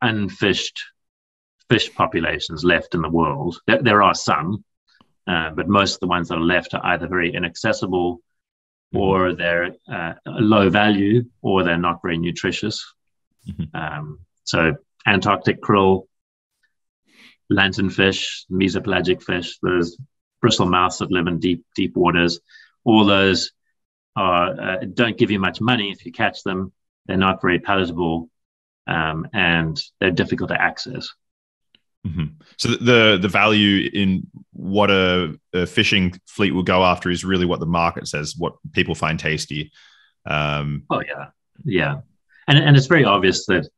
unfished fish populations left in the world. There, there are some, uh, but most of the ones that are left are either very inaccessible or they're uh, low value or they're not very nutritious. Mm-hmm. Um, so Antarctic krill, lanternfish, mesopelagic fish, those bristlemouths that live in deep, deep waters, all those are, uh, don't give you much money if you catch them. They're not very palatable um, and they're difficult to access. Mm-hmm. So the the value in what a, a fishing fleet will go after is really what the market says, what people find tasty. Um, oh yeah, yeah, and and it's very obvious that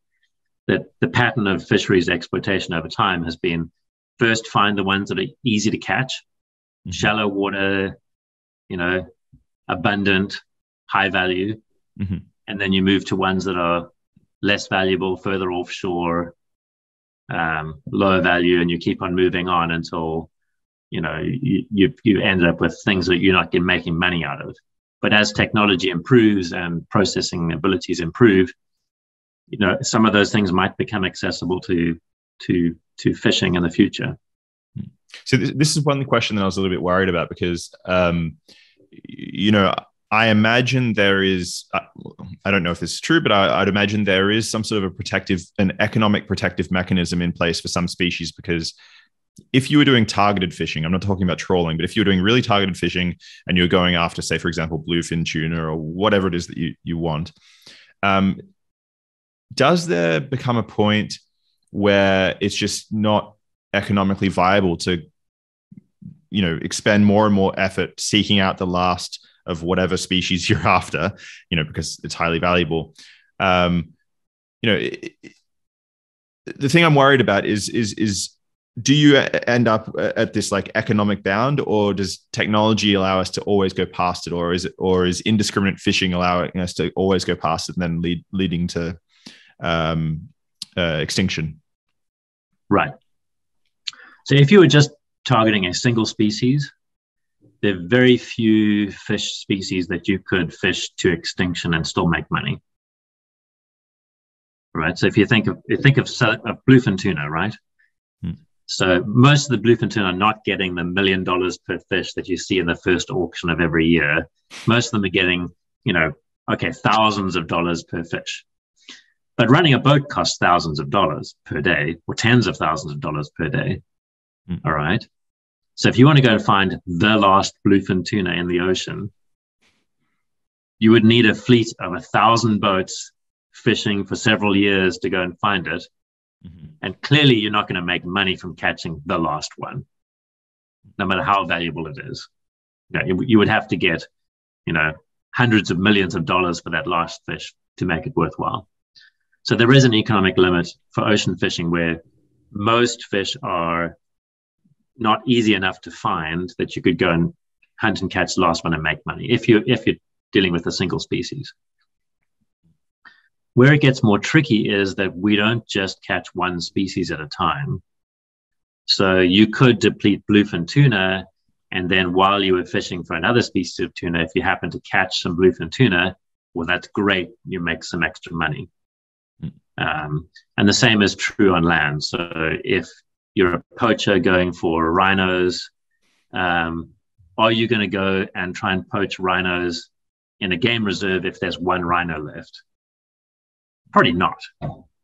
that the pattern of fisheries exploitation over time has been first find the ones that are easy to catch, mm-hmm. shallow water, you know, abundant, high value, mm-hmm. and then you move to ones that are less valuable, further offshore. Um, lower value, and you keep on moving on until you know you, you you end up with things that you're not making money out of. But as technology improves and processing abilities improve, you know some of those things might become accessible to to to fishing in the future. So this, this is one question that I was a little bit worried about because um, you know I imagine there is, I don't know if this is true, but I, I'd imagine there is some sort of a protective, an economic protective mechanism in place for some species, because if you were doing targeted fishing, I'm not talking about trawling, but if you're doing really targeted fishing and you're going after, say, for example, bluefin tuna or whatever it is that you, you want, um, does there become a point where it's just not economically viable to, you know, expend more and more effort seeking out the last of whatever species you're after, you know, because it's highly valuable. Um, you know, it, it, the thing I'm worried about is, is, is do you end up at this like economic bound, or does technology allow us to always go past it? Or is it, or is indiscriminate fishing allowing us to always go past it and then lead, leading to um, uh, extinction? Right. So if you were just targeting a single species, there are very few fish species that you could fish to extinction and still make money. right? So if you think of you think of, of bluefin tuna, right? Mm. So most of the bluefin tuna are not getting the million dollars per fish that you see in the first auction of every year. Most of them are getting, you know, okay, thousands of dollars per fish. But running a boat costs thousands of dollars per day, or tens of thousands of dollars per day. Mm. All right. So if you want to go and find the last bluefin tuna in the ocean, you would need a fleet of a thousand boats fishing for several years to go and find it. Mm-hmm. And clearly you're not going to make money from catching the last one, no matter how valuable it is. You know, you, you would have to get, you know, hundreds of millions of dollars for that last fish to make it worthwhile. So there is an economic limit for ocean fishing where most fish are not easy enough to find that you could go and hunt and catch the last one and make money if you if you're dealing with a single species. Where it gets more tricky is that we don't just catch one species at a time. So you could deplete bluefin tuna, and then while you were fishing for another species of tuna, if you happen to catch some bluefin tuna, well, that's great. You make some extra money. Um, and the same is true on land. So if you're a poacher going for rhinos, um, are you going to go and try and poach rhinos in a game reserve if there's one rhino left? Probably not.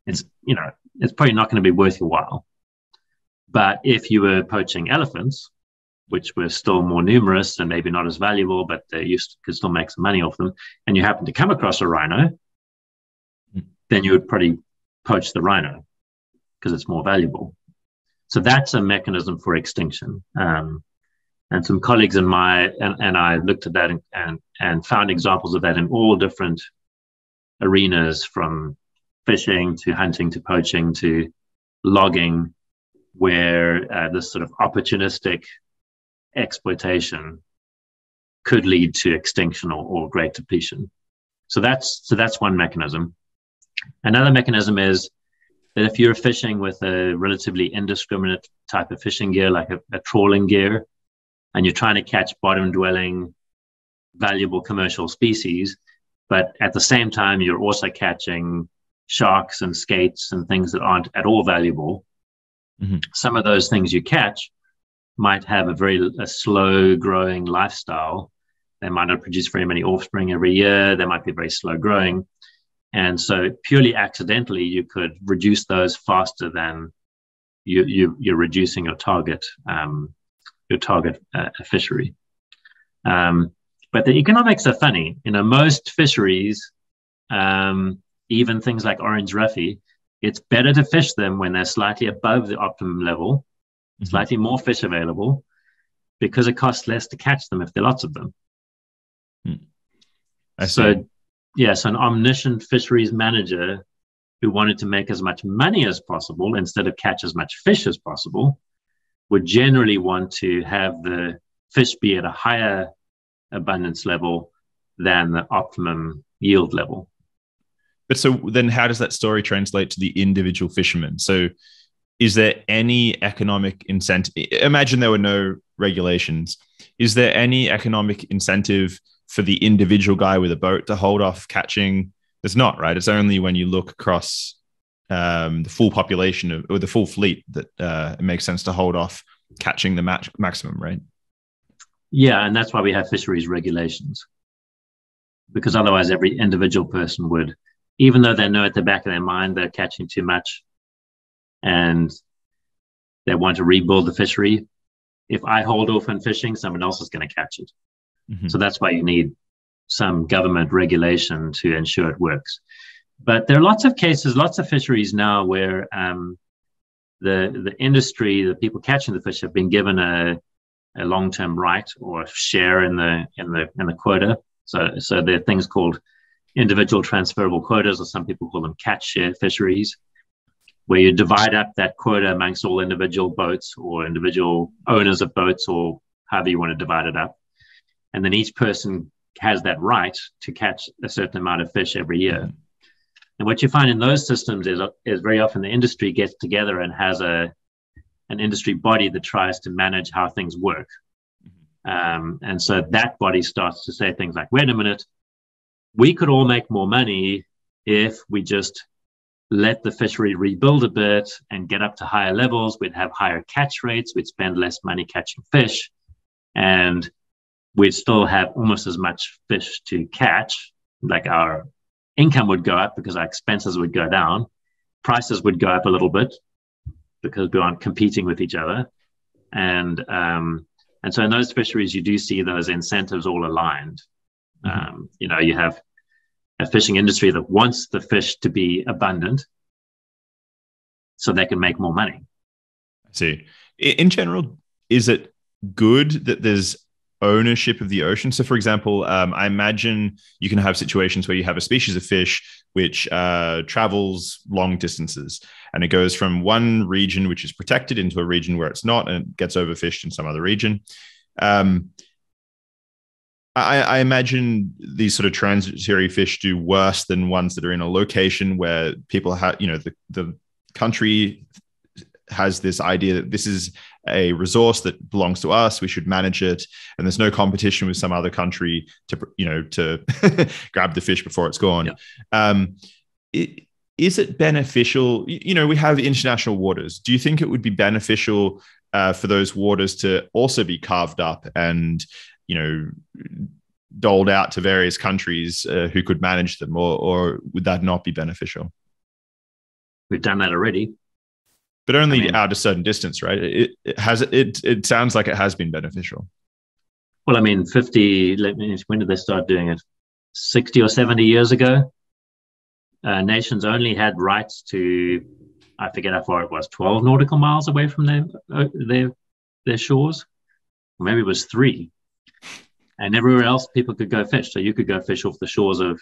It's, you know, it's probably not going to be worth your while. But if you were poaching elephants, which were still more numerous and maybe not as valuable, but uh, you could still make some money off them, and you happen to come across a rhino, then you would probably poach the rhino because it's more valuable. So that's a mechanism for extinction. Um, and some colleagues and my and, and I looked at that and, and and found examples of that in all different arenas, from fishing to hunting to poaching to logging, where uh, this sort of opportunistic exploitation could lead to extinction or, or great depletion. So that's so that's one mechanism. Another mechanism is that if you're fishing with a relatively indiscriminate type of fishing gear, like a, a trawling gear, and you're trying to catch bottom-dwelling, valuable commercial species, but at the same time, you're also catching sharks and skates and things that aren't at all valuable, mm-hmm. some of those things you catch might have a very a slow-growing lifestyle. They might not produce very many offspring every year. They might be very slow-growing. And so purely accidentally, you could reduce those faster than you, you, you're reducing your target, um, your target uh, fishery. Um, but the economics are funny. You know, most fisheries, um, even things like orange roughy, it's better to fish them when they're slightly above the optimum level, mm-hmm. slightly more fish available, because it costs less to catch them if there are lots of them. Mm. I see. So, yes, an omniscient fisheries manager who wanted to make as much money as possible instead of catch as much fish as possible would generally want to have the fish be at a higher abundance level than the optimum yield level. But so then how does that story translate to the individual fisherman? So is there any economic incentive? Imagine there were no regulations. Is there any economic incentive for the individual guy with a boat to hold off catching? It's not, right? It's only when you look across um, the full population of, or the full fleet that uh, it makes sense to hold off catching the match maximum, right? Yeah, and that's why we have fisheries regulations, because otherwise every individual person would, even though they know at the back of their mind they're catching too much and they want to rebuild the fishery, if I hold off on fishing, someone else is going to catch it. Mm-hmm. So that's why you need some government regulation to ensure it works. But there are lots of cases, lots of fisheries now where um, the the industry, the people catching the fish, have been given a, a long-term right or a share in the in the in the quota. So so there are things called individual transferable quotas, or some people call them catch share fisheries, where you divide up that quota amongst all individual boats or individual owners of boats, or however you want to divide it up. And then each person has that right to catch a certain amount of fish every year. Mm-hmm. And what you find in those systems is, is very often the industry gets together and has a an industry body that tries to manage how things work. Mm-hmm. Um, and so that body starts to say things like, wait a minute, we could all make more money if we just let the fishery rebuild a bit and get up to higher levels, we'd have higher catch rates, we'd spend less money catching fish, and we'd still have almost as much fish to catch. Like our income would go up because our expenses would go down, prices would go up a little bit because we aren't competing with each other. And um, and so in those fisheries, you do see those incentives all aligned. Mm-hmm. Um, you know, you have a fishing industry that wants the fish to be abundant so they can make more money. I see. In general, is it good that there's ownership of the ocean? So for example, um, I imagine you can have situations where you have a species of fish which uh, travels long distances, and it goes from one region which is protected into a region where it's not, and it gets overfished in some other region. Um, I, I imagine these sort of transitory fish do worse than ones that are in a location where people have, you know, the, the country has this idea that this is a resource that belongs to us, we should manage it, and there's no competition with some other country to, you know, to grab the fish before it's gone. Yeah. Um, it, is it beneficial? You know, we have international waters. Do you think it would be beneficial uh, for those waters to also be carved up and, you know, doled out to various countries uh, who could manage them, or, or would that not be beneficial? We've done that already. But only I mean, out a certain distance, right? It, it has it. It sounds like it has been beneficial. Well, I mean, fifty. Let me. When did they start doing it? Sixty or seventy years ago. Uh, nations only had rights to, I forget how far it was, twelve nautical miles away from their their their shores. Maybe it was three. And everywhere else, people could go fish. So you could go fish off the shores of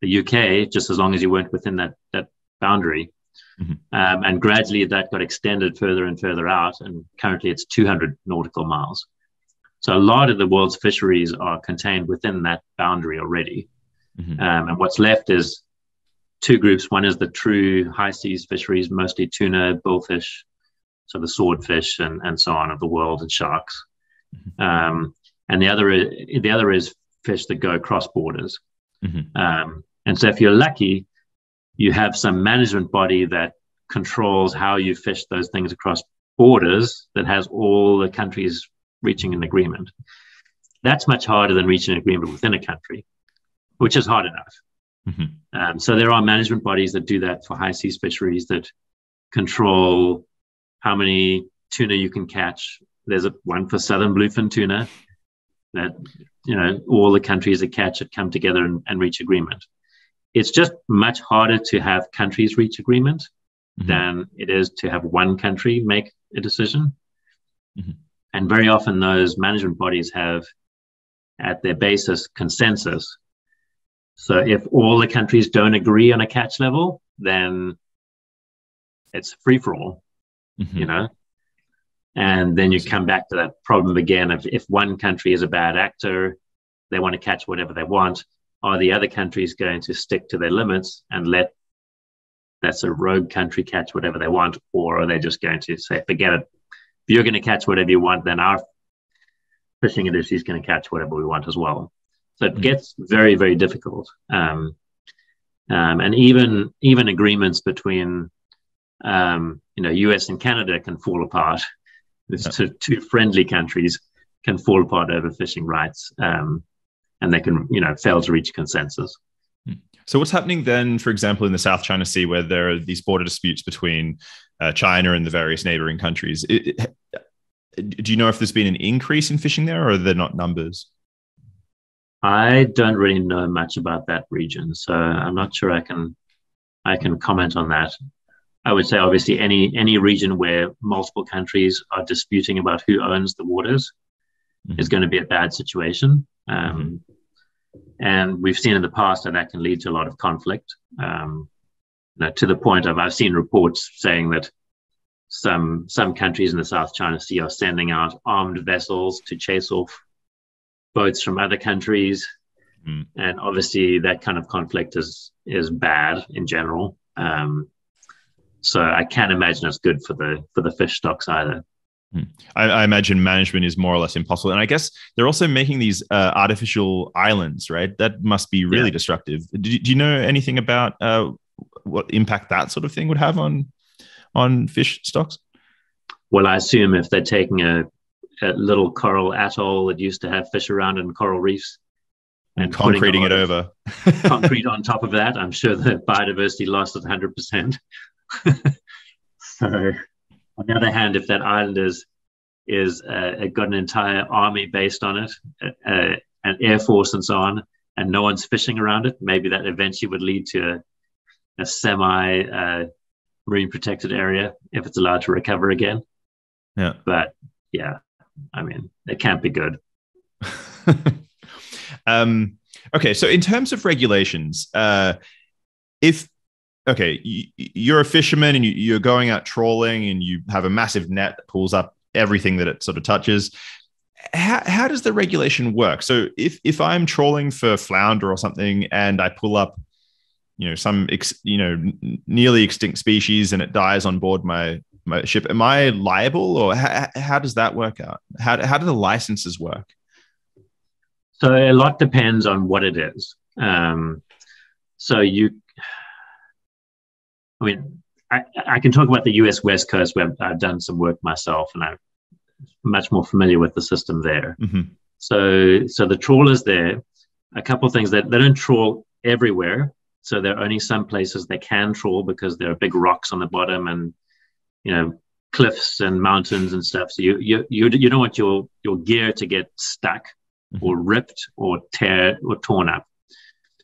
the U K, just as long as you weren't within that that boundary. Mm-hmm. Um, and gradually that got extended further and further out, and currently it's two hundred nautical miles. So a lot of the world's fisheries are contained within that boundary already. Mm-hmm. Um, and what's left is two groups. One is the true high seas fisheries, mostly tuna, billfish, so the swordfish and, and so on of the world, and sharks. Mm-hmm. Um, and the other, is, the other is fish that go across borders. Mm-hmm. Um, and so if you're lucky, you have some management body that controls how you fish those things across borders that has all the countries reaching an agreement. That's much harder than reaching an agreement within a country, which is hard enough. Mm-hmm. Um, so there are management bodies that do that for high seas fisheries that control how many tuna you can catch. There's a, one for southern bluefin tuna that, you know, all the countries that catch it come together and, and reach agreement. It's just much harder to have countries reach agreement mm-hmm. than it is to have one country make a decision. Mm-hmm. And very often those management bodies have at their basis consensus. So if all the countries don't agree on a catch level, then it's free for all, mm-hmm. you know? And then you come back to that problem again. If, if one country is a bad actor, they want to catch whatever they want. Are the other countries going to stick to their limits and let that's a rogue country catch whatever they want, or are they just going to say, forget it, if you're going to catch whatever you want, then our fishing industry is going to catch whatever we want as well. So it gets very, very difficult. Um, um, and even even agreements between, um, you know, U S and Canada can fall apart. It's yeah. two, two friendly countries can fall apart over fishing rights. Um, And they can, you know, fail to reach consensus. So what's happening then, for example, in the South China Sea, where there are these border disputes between uh, China and the various neighboring countries? It, it, do you know if there's been an increase in fishing there, or are there not numbers? I don't really know much about that region, so I'm not sure I can I can comment on that. I would say, obviously, any any region where multiple countries are disputing about who owns the waters mm-hmm. is going to be a bad situation. Um, and we've seen in the past that that can lead to a lot of conflict, um, you know, to the point of I've seen reports saying that some some countries in the South China Sea are sending out armed vessels to chase off boats from other countries. Mm. And obviously that kind of conflict is, is bad in general. Um, so I can't imagine it's good for the for the fish stocks either. I, I imagine management is more or less impossible. And I guess they're also making these uh, artificial islands, right? That must be really yeah. destructive. Do, do you know anything about uh, what impact that sort of thing would have on on fish stocks? Well, I assume if they're taking a, a little coral atoll that used to have fish around in coral reefs and, and concreting it over, concrete on top of that, I'm sure the biodiversity lost at one hundred percent. So, on the other hand, if that island is is uh, got an entire army based on it, uh, an air force and so on, and no one's fishing around it, maybe that eventually would lead to a, a semi uh, marine protected area if it's allowed to recover again. Yeah, but yeah, I mean, it can't be good. um, okay, so in terms of regulations, uh, if okay, you, you're a fisherman and you, you're going out trawling and you have a massive net that pulls up everything that it sort of touches. How, how does the regulation work? So if if I'm trawling for flounder or something and I pull up, you know, some ex, you know nearly extinct species and it dies on board my my ship, am I liable, or how, how does that work out? How how do the licenses work? So a lot depends on what it is. Um, so you, I mean, I, I can talk about the U S West Coast where I've done some work myself, and I'm much more familiar with the system there. Mm-hmm. So, so the trawlers there, a couple of things that they don't trawl everywhere. So there are only some places they can trawl because there are big rocks on the bottom and, you know, cliffs and mountains and stuff. So you you you, you don't want your your gear to get stuck, mm-hmm, or ripped or tear or torn up.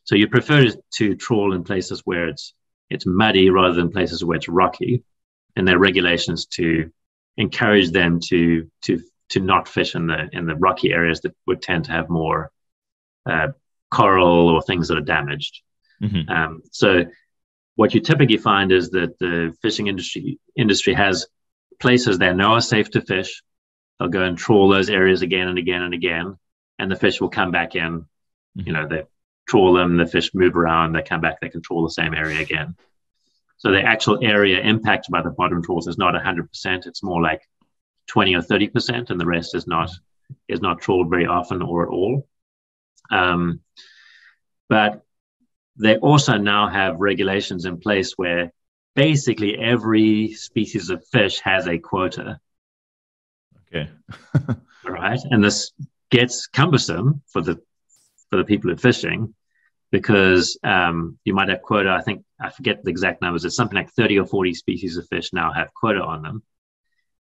So you prefer to trawl in places where it's it's muddy rather than places where it's rocky, and there are regulations to encourage them to to to not fish in the in the rocky areas that would tend to have more uh, coral or things that are damaged. Mm-hmm. Um, so what you typically find is that the fishing industry industry has places they know are safe to fish. They'll go and trawl those areas again and again and again, and the fish will come back in. Mm-hmm. You know, they trawl them, the fish move around, they come back, they can trawl the same area again. So the actual area impacted by the bottom trawls is not one hundred percent. It's more like twenty or thirty percent, and the rest is not is not trawled very often or at all. Um, but they also now have regulations in place where basically every species of fish has a quota. Okay. All right. And this gets cumbersome for the for the people who are fishing, because um, you might have quota, I think, I forget the exact numbers, it's something like thirty or forty species of fish now have quota on them.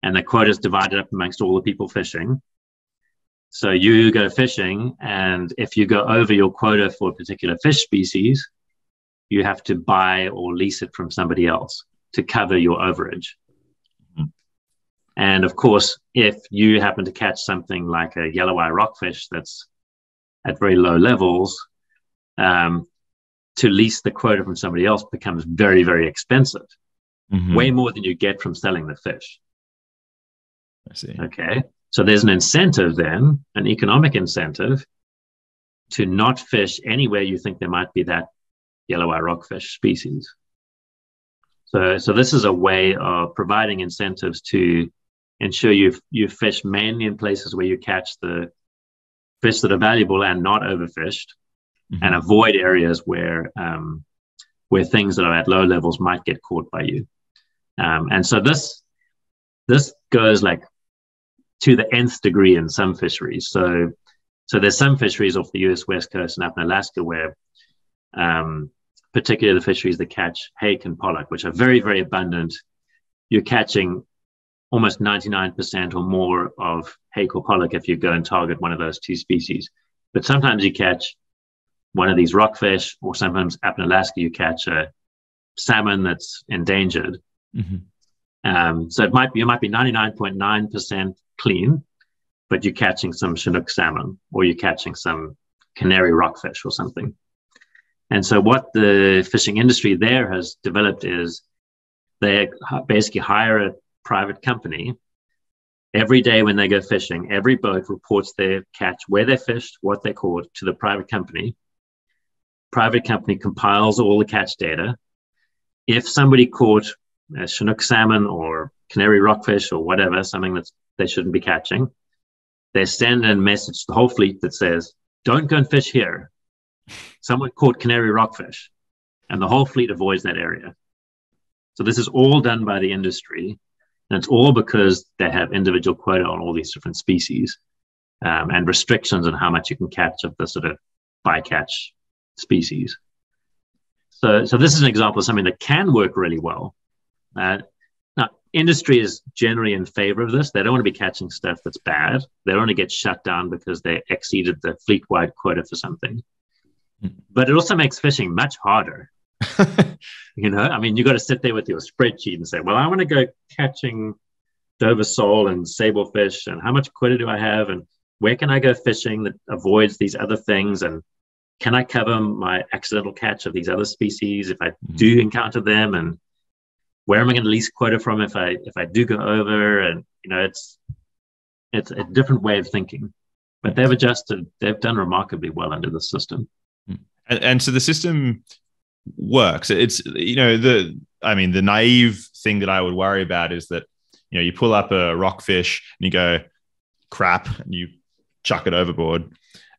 And the quota is divided up amongst all the people fishing. So you go fishing, and if you go over your quota for a particular fish species, you have to buy or lease it from somebody else to cover your overage. Mm-hmm. And of course, if you happen to catch something like a yellow eye rockfish that's at very low levels, um, to lease the quota from somebody else becomes very, very expensive, mm-hmm, way more than you get from selling the fish. I see. Okay. So there's an incentive then, an economic incentive, to not fish anywhere you think there might be that yellow-eye rockfish species. So, so this is a way of providing incentives to ensure you you fish mainly in places where you catch the fish that are valuable and not overfished, mm-hmm, and avoid areas where um, where things that are at low levels might get caught by you. Um, and so this this goes like to the nth degree in some fisheries. So so there's some fisheries off the U S West Coast and up in Alaska where um, particularly the fisheries that catch hake and pollock, which are very, very abundant, you're catching almost ninety-nine percent or more of hake or pollock if you go and target one of those two species. But sometimes you catch one of these rockfish, or sometimes up in Alaska, you catch a salmon that's endangered. Mm-hmm. Um, so it might be, it might be ninety-nine point nine percent clean, but you're catching some Chinook salmon, or you're catching some canary rockfish or something. And so what the fishing industry there has developed is they basically hire a private company. Every day when they go fishing, every boat reports their catch, where they fished, what they caught, to the private company. Private company compiles all the catch data. If somebody caught a Chinook salmon or canary rockfish or whatever, something that they shouldn't be catching, they send a message to the whole fleet that says, don't go and fish here. Someone caught canary rockfish. and the whole fleet avoids that area. So this is all done by the industry, and it's all because they have individual quota on all these different species um, and restrictions on how much you can catch of the sort of bycatch species. So, so this is an example of something that can work really well. Uh, now, industry is generally in favor of this. They don't want to be catching stuff that's bad. They don't want to get shut down because they exceeded the fleet-wide quota for something. But it also makes fishing much harder. You know, I mean, you got to sit there with your spreadsheet and say, well, I want to go catching Dover sole and sable fish, and how much quota do I have, and where can I go fishing that avoids these other things, and can I cover my accidental catch of these other species if I do encounter them, and where am I going to lease quota from if I if I do go over? And, you know, it's it's a different way of thinking. But they've adjusted. They've done remarkably well under the system. And, and so the system works. It's, you know, the, I mean, the naive thing that I would worry about is that, you know, you pull up a rockfish and you go, crap, and you chuck it overboard.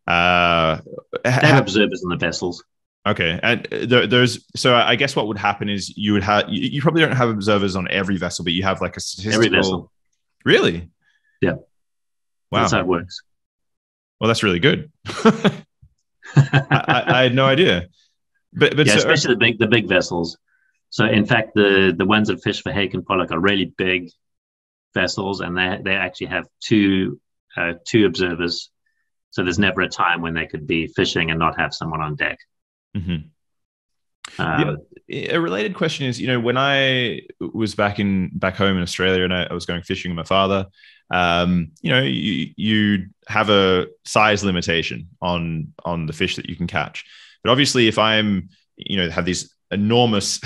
Uh, they have observers in the vessels. Okay. And there, there's, so I guess what would happen is you would have, you, you probably don't have observers on every vessel, but you have like a statistical. Every vessel. Really? Yeah. Wow. That's how it works. Well, that's really good. I, I had no idea, but, but yeah, so, especially the big the big vessels. So in fact, the the ones that fish for hake and pollock are really big vessels, and they they actually have two uh, two observers. So there's never a time when they could be fishing and not have someone on deck. Mm-hmm. Uh, yeah, a related question is, you know, when I was back in back home in Australia and I, I was going fishing with my father, um, you know, you you have a size limitation on on the fish that you can catch. But obviously, if I'm, you know, have these enormous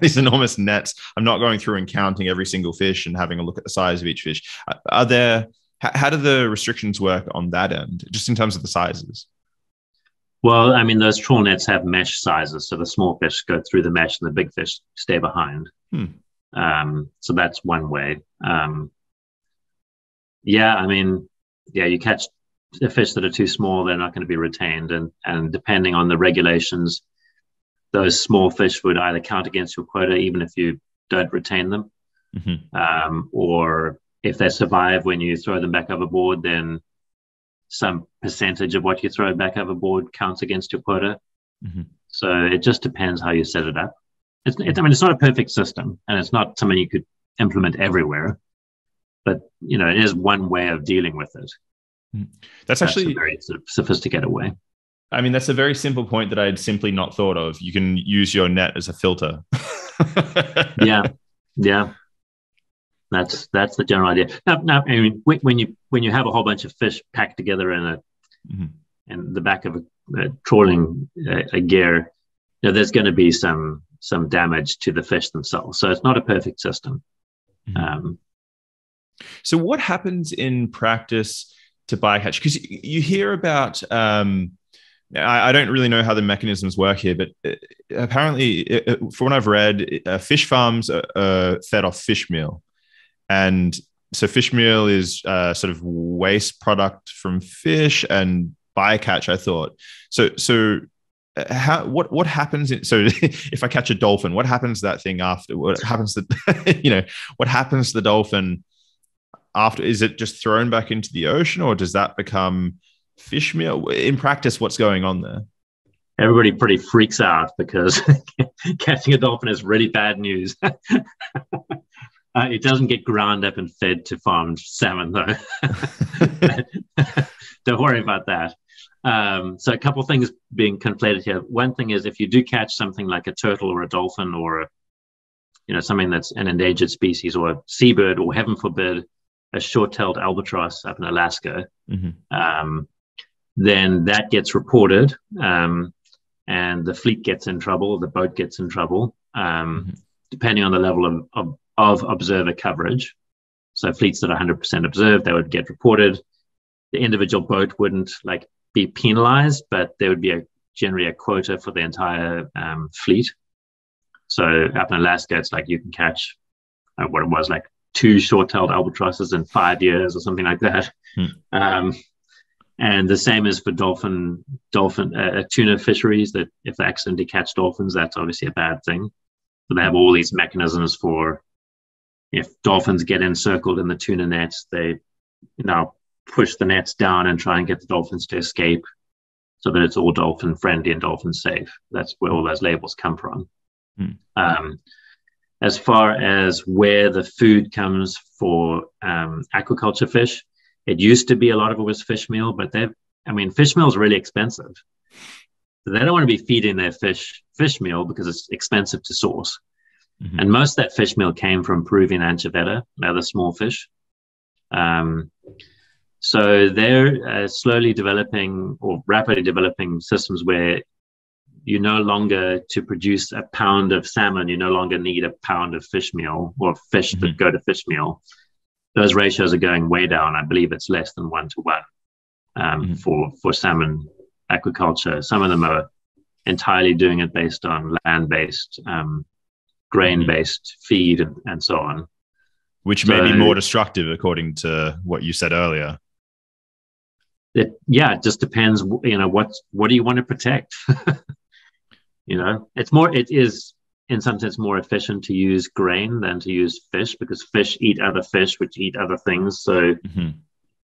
these enormous nets, I'm not going through and counting every single fish and having a look at the size of each fish. Are there how, how do the restrictions work on that end, just in terms of the sizes? Well, I mean, those trawl nets have mesh sizes, so the small fish go through the mesh and the big fish stay behind. Hmm. Um, so that's one way. Um, yeah, I mean, yeah, you catch the fish that are too small, they're not going to be retained. And, and depending on the regulations, those small fish would either count against your quota, even if you don't retain them, mm-hmm. um, or if they survive when you throw them back overboard, then some percentage of what you throw back overboard counts against your quota. Mm-hmm. So it just depends how you set it up. It's, it, I mean, it's not a perfect system, and it's not something you could implement everywhere, but, you know, it is one way of dealing with it. That's, that's actually a very sort of sophisticated way. I mean, that's a very simple point that I had simply not thought of. You can use your net as a filter. Yeah. Yeah. That's that's the general idea. Now, now, I mean, when you when you have a whole bunch of fish packed together in a mm-hmm. in the back of a, a trawling a, a gear, you know, there's going to be some some damage to the fish themselves. So it's not a perfect system. Mm-hmm. Um, so what happens in practice to bycatch? Because you hear about, um, I, I don't really know how the mechanisms work here, but apparently, it, it, from what I've read, uh, fish farms are uh, fed off fish meal. And so fish meal is uh, sort of waste product from fish and bycatch, I thought. So so how what what happens? In, so if I catch a dolphin, what happens to that thing after? What happens to you know what happens to the dolphin after? Is it just thrown back into the ocean, or does that become fish meal? In practice, what's going on there? Everybody pretty freaks out because catching a dolphin is really bad news. Uh, it doesn't get ground up and fed to farmed salmon, though. Don't worry about that. Um, so a couple of things being conflated here. One thing is, if you do catch something like a turtle or a dolphin or, a, you know, something that's an endangered species, or a seabird, or heaven forbid, a short-tailed albatross up in Alaska, mm-hmm. um, then that gets reported, um, and the fleet gets in trouble, the boat gets in trouble, um, mm-hmm. depending on the level of, of of observer coverage. So fleets that are one hundred percent observed, they would get reported. The individual boat wouldn't like be penalized, but there would be a generally a quota for the entire um, fleet. So up in Alaska, it's like you can catch uh, what it was like two short-tailed albatrosses in five years or something like that. Hmm. Um, And the same is for dolphin, dolphin uh, tuna fisheries, that if they accidentally catch dolphins, that's obviously a bad thing. So they have all these mechanisms for, if dolphins get encircled in the tuna nets, they now push the nets down and try and get the dolphins to escape, so that it's all dolphin friendly and dolphin safe. That's where all those labels come from. Mm. Um, as far as where the food comes for um, aquaculture fish, it used to be a lot of it was fish meal, but they've, I mean, fish meal is really expensive. So they don't want to be feeding their fish fish meal because it's expensive to source. Mm-hmm. And most of that fish meal came from Peruvian anchoveta and other small fish. Um, so they're uh, slowly developing or rapidly developing systems where you no longer, to produce a pound of salmon, you no longer need a pound of fish meal or fish mm-hmm. that go to fish meal. Those ratios are going way down. I believe it's less than one to one um, mm-hmm. for, for salmon aquaculture. Some of them are entirely doing it based on land-based um grain-based feed and, and so on, which so, may be more destructive, according to what you said earlier. It, yeah, it just depends. You know, what what do you want to protect? You know, it's more. It is in some sense more efficient to use grain than to use fish, because fish eat other fish, which eat other things. So mm-hmm.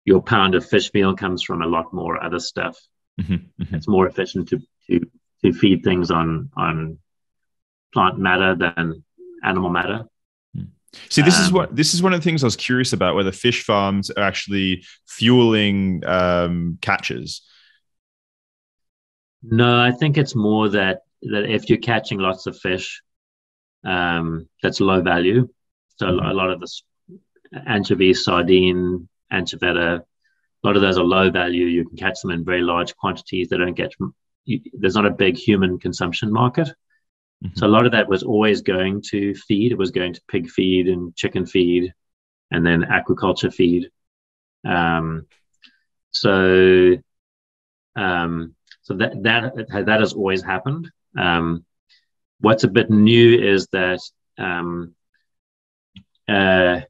your pound of fish meal comes from a lot more other stuff. Mm-hmm. Mm-hmm. It's more efficient to to to feed things on on. plant matter than animal matter. See, this um, is what this is one of the things I was curious about, whether fish farms are actually fueling um, catches. No, I think it's more that that if you're catching lots of fish, um, that's low value. So mm-hmm. a lot of this anchovy, sardine, anchoveta, a lot of those are low value. You can catch them in very large quantities. They don't get. You, there's not a big human consumption market. Mm-hmm. So a lot of that was always going to feed. It was going to pig feed and chicken feed and then aquaculture feed. Um, so um, so that, that, that has always happened. Um, what's a bit new is that um, uh,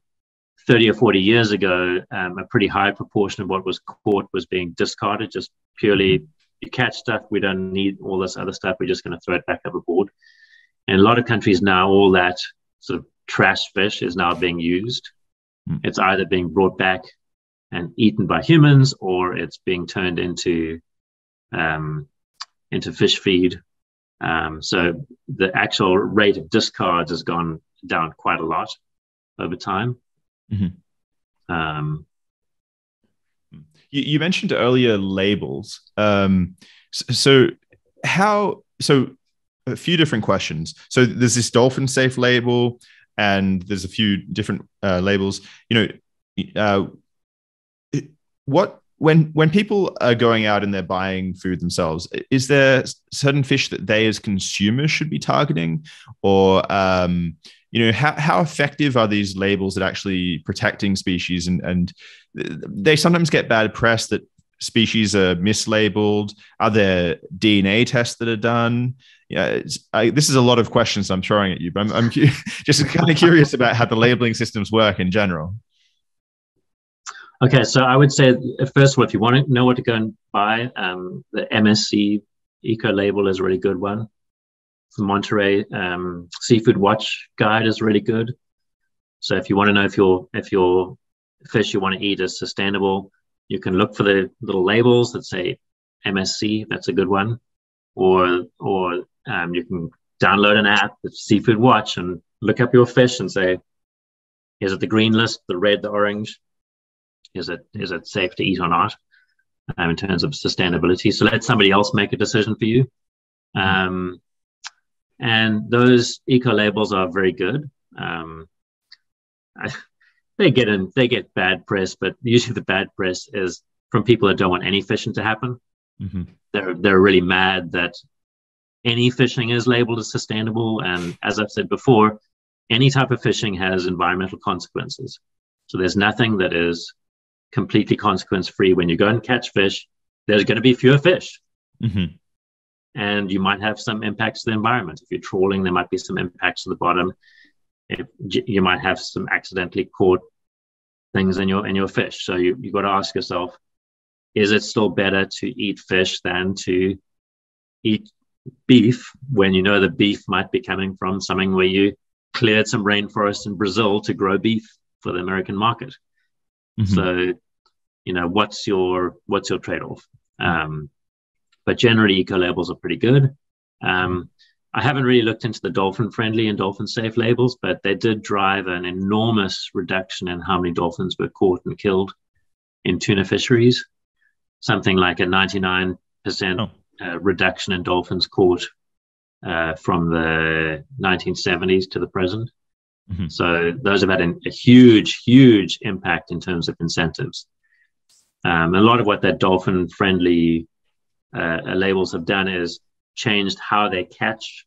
thirty or forty years ago, um, a pretty high proportion of what was caught was being discarded, just purely mm-hmm. you catch stuff, we don't need all this other stuff, we're just going to throw it back overboard. And a lot of countries now, all that sort of trash fish is now being used. Mm. It's either being brought back and eaten by humans, or it's being turned into um, into fish feed. Um, so the actual rate of discards has gone down quite a lot over time. Mm-hmm. Um You mentioned earlier labels. Um, so how, so a few different questions. So there's this dolphin safe label and there's a few different uh, labels, you know, uh, what, when, when people are going out and they're buying food themselves, is there certain fish that they as consumers should be targeting? Or, um, you know, how, how effective are these labels at actually protecting species? And, and they sometimes get bad press that species are mislabeled. Are there D N A tests that are done? Yeah, I, this is a lot of questions I'm throwing at you, but I'm, I'm cu- just kind of curious about how the labeling systems work in general. Okay, so I would say, first of all, if you want to know what to go and buy, um, the M S C eco label is a really good one. The Monterey um, Seafood Watch guide is really good. So if you want to know if your if your fish you want to eat is sustainable, you can look for the little labels that say M S C. That's a good one. Or or um, you can download an app, the Seafood Watch, and look up your fish and say, is it the green list, the red, the orange? Is it is it safe to eat or not? Um, in terms of sustainability. So let somebody else make a decision for you. Um, And those eco labels are very good. Um, I, they get in, they get bad press, but usually the bad press is from people that don't want any fishing to happen. Mm-hmm. They're they're really mad that any fishing is labeled as sustainable. And as I've said before, any type of fishing has environmental consequences. So there's nothing that is completely consequence free. When you go and catch fish, there's going to be fewer fish. Mm-hmm. And you might have some impacts to the environment. If you're trawling, there might be some impacts to the bottom. If you might have some accidentally caught things in your in your fish. So you, you've got to ask yourself, is it still better to eat fish than to eat beef when you know the beef might be coming from something where you cleared some rainforest in Brazil to grow beef for the American market? Mm-hmm. So, you know, what's your what's your trade-off? Um, but generally, eco labels are pretty good. Um, I haven't really looked into the dolphin-friendly and dolphin-safe labels, but they did drive an enormous reduction in how many dolphins were caught and killed in tuna fisheries. Something like a ninety-nine percent oh. uh, reduction in dolphins caught uh, from the nineteen seventies to the present. Mm-hmm. So those have had an, a huge, huge impact in terms of incentives. Um, a lot of what that dolphin-friendly uh, labels have done is changed how they catch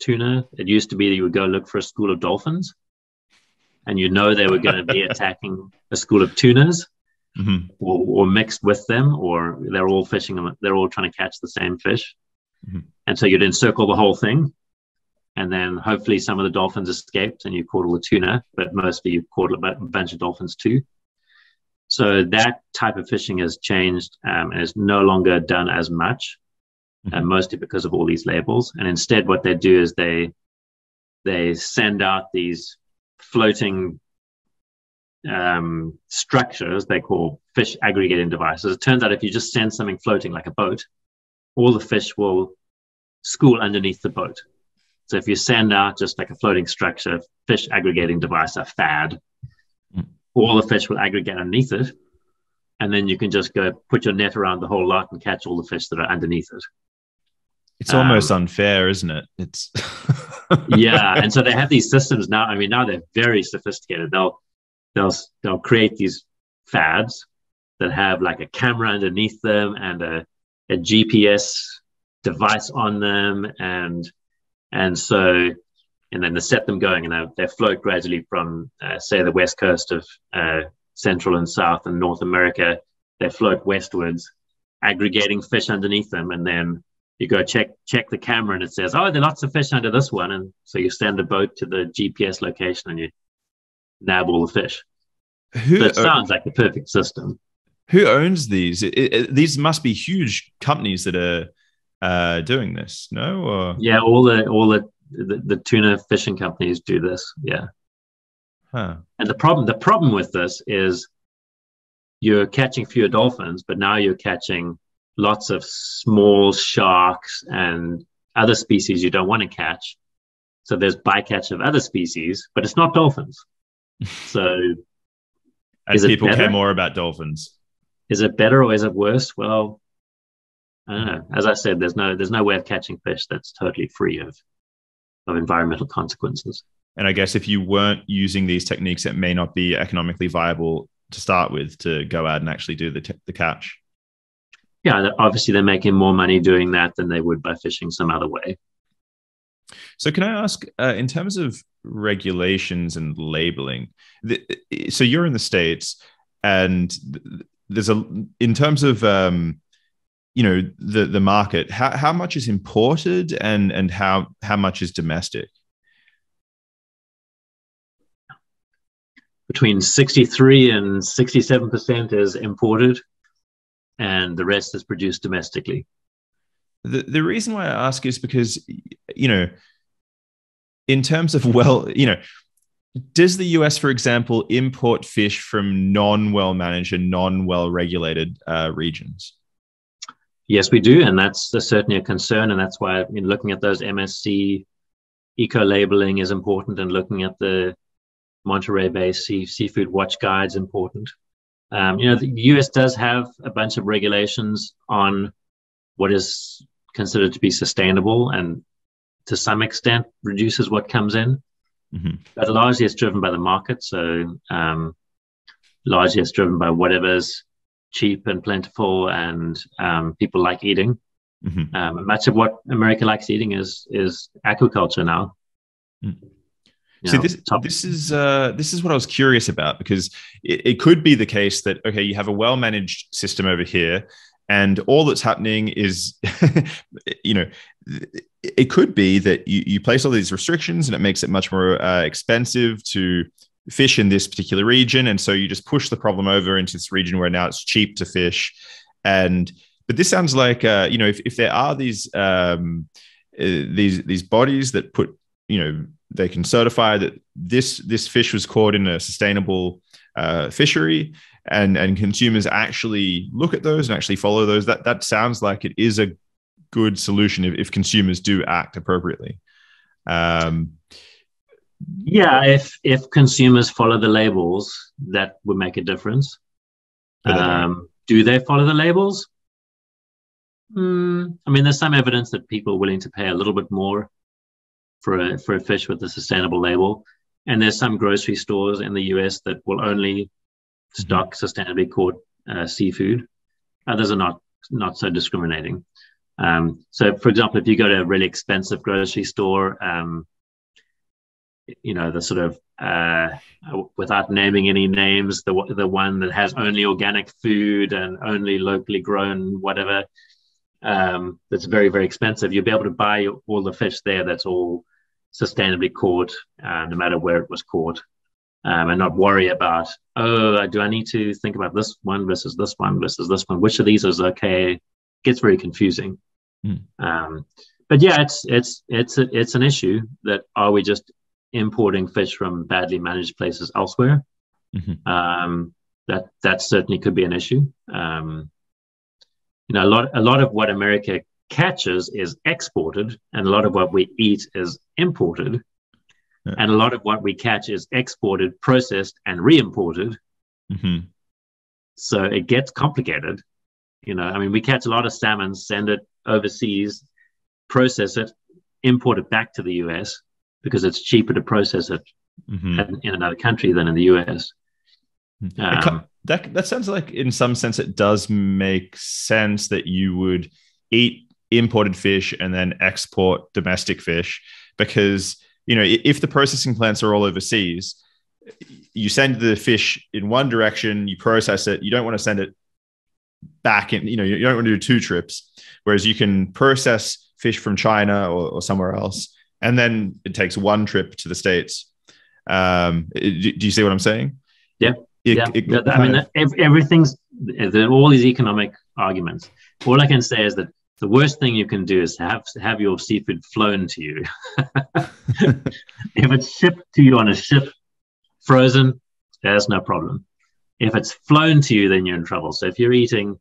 tuna. It used to be that you would go look for a school of dolphins, and you know they were going to be attacking a school of tunas, mm-hmm. or, or mixed with them, or they're all fishing them. They're all trying to catch the same fish, mm-hmm. and so you'd encircle the whole thing, and then hopefully some of the dolphins escaped, and you caught all the tuna, but mostly you caught a bunch of dolphins too. So that type of fishing has changed um, and is no longer done as much, mm-hmm. uh, mostly because of all these labels. And instead, what they do is they they send out these floating um, structures they call fish aggregating devices. It turns out if you just send something floating like a boat, all the fish will school underneath the boat. So if you send out just like a floating structure, fish aggregating device, a fad, all the fish will aggregate underneath it, and then you can just go put your net around the whole lot and catch all the fish that are underneath it. It's um, almost unfair, isn't it? It's yeah, and so they have these systems now. I mean, now they're very sophisticated. They'll they'll they'll create these fads that have like a camera underneath them and a, a G P S device on them, and and so. And then they set them going, and they, they float gradually from, uh, say, the west coast of uh, Central and South and North America. They float westwards, aggregating fish underneath them. And then you go check check the camera, and it says, oh, there are lots of fish under this one. And so you send a boat to the G P S location, and you nab all the fish. Who so it own- sounds like the perfect system. Who owns these? It, it, these must be huge companies that are uh, doing this, no? Or- yeah, all the all the... The, the tuna fishing companies do this, yeah. Huh. And the problem, the problem with this is you're catching fewer dolphins, but now you're catching lots of small sharks and other species you don't want to catch. So there's bycatch of other species, but it's not dolphins. So, as people care more about dolphins, is it better or is it worse? Well, I don't know. As I said, there's no there's no way of catching fish that's totally free of. of environmental consequences. And I guess if you weren't using these techniques, it may not be economically viable to start with to go out and actually do the t- the catch. Yeah, obviously they're making more money doing that than they would by fishing some other way. So can I ask, uh, in terms of regulations and labeling, the, so you're in the States, and there's a, in terms of, um, you know, the, the market, how, how much is imported and, and how, how much is domestic? Between sixty-three and sixty-seven percent is imported, and the rest is produced domestically. The the reason why I ask is because, you know, in terms of, well, you know, does the U S, for example, import fish from non-well-managed and non-well-regulated uh, regions? Yes, we do, and that's certainly a concern, and that's why, I mean, looking at those M S C eco-labeling is important, and looking at the Monterey Bay sea, Seafood Watch Guide is important. Um, you know, the U S does have a bunch of regulations on what is considered to be sustainable, and to some extent reduces what comes in, mm-hmm. but largely it's driven by the market, so um, largely it's driven by whatever's cheap and plentiful, and um, people like eating. Mm-hmm. Um, much of what America likes eating is is aquaculture now. Mm. So know, this top. this is uh, this is what I was curious about, because it, it could be the case that okay, you have a well managed system over here, and all that's happening is, you know, it could be that you, you place all these restrictions, and it makes it much more uh, expensive to fish in this particular region, and so you just push the problem over into this region where now it's cheap to fish, And but this sounds like uh, you know, if if there are these um, uh, these these bodies that put, you know, they can certify that this this fish was caught in a sustainable uh, fishery, and and consumers actually look at those and actually follow those. That that sounds like it is a good solution if, if consumers do act appropriately. Um, yeah, if if consumers follow the labels, that would make a difference. Um, do they follow the labels? Mm, I mean, there's some evidence that people are willing to pay a little bit more for a, for a fish with a sustainable label. And there's some grocery stores in the U S that will only stock sustainably caught uh, seafood. Others are not, not so discriminating. Um, so, for example, if you go to a really expensive grocery store, um, you know, the sort of, uh, without naming any names, the the one that has only organic food and only locally grown whatever, um, that's very, very expensive, you'll be able to buy all the fish there that's all sustainably caught, uh, no matter where it was caught, um, and not worry about, oh, do I need to think about this one versus this one versus this one? Which of these is okay? Gets very confusing. Mm. Um, but yeah, it's it's it's a, it's an issue that, are we just importing fish from badly managed places elsewhere? Mm-hmm. Um, that that certainly could be an issue. Um, you know, a lot a lot of what America catches is exported, and a lot of what we eat is imported, yeah. and a lot of what we catch is exported, processed, and re-imported. Mm-hmm. So it gets complicated. You know, I mean, we catch a lot of salmon, send it overseas, process it, import it back to the U S because it's cheaper to process it mm-hmm. in, in another country than in the U S. Um, that, that sounds like, in some sense, it does make sense that you would eat imported fish and then export domestic fish because, you know, if the processing plants are all overseas, you send the fish in one direction, you process it, you don't want to send it back in, you know, you don't want to do two trips, whereas you can process fish from China or, or somewhere else, and then it takes one trip to the States. Um, do, do you see what I'm saying? Yeah. It, yeah. It, it I mean, of... that, everything's, there are all these economic arguments. All I can say is that the worst thing you can do is have have your seafood flown to you. If it's shipped to you on a ship, frozen, there's no problem. If it's flown to you, then you're in trouble. So if you're eating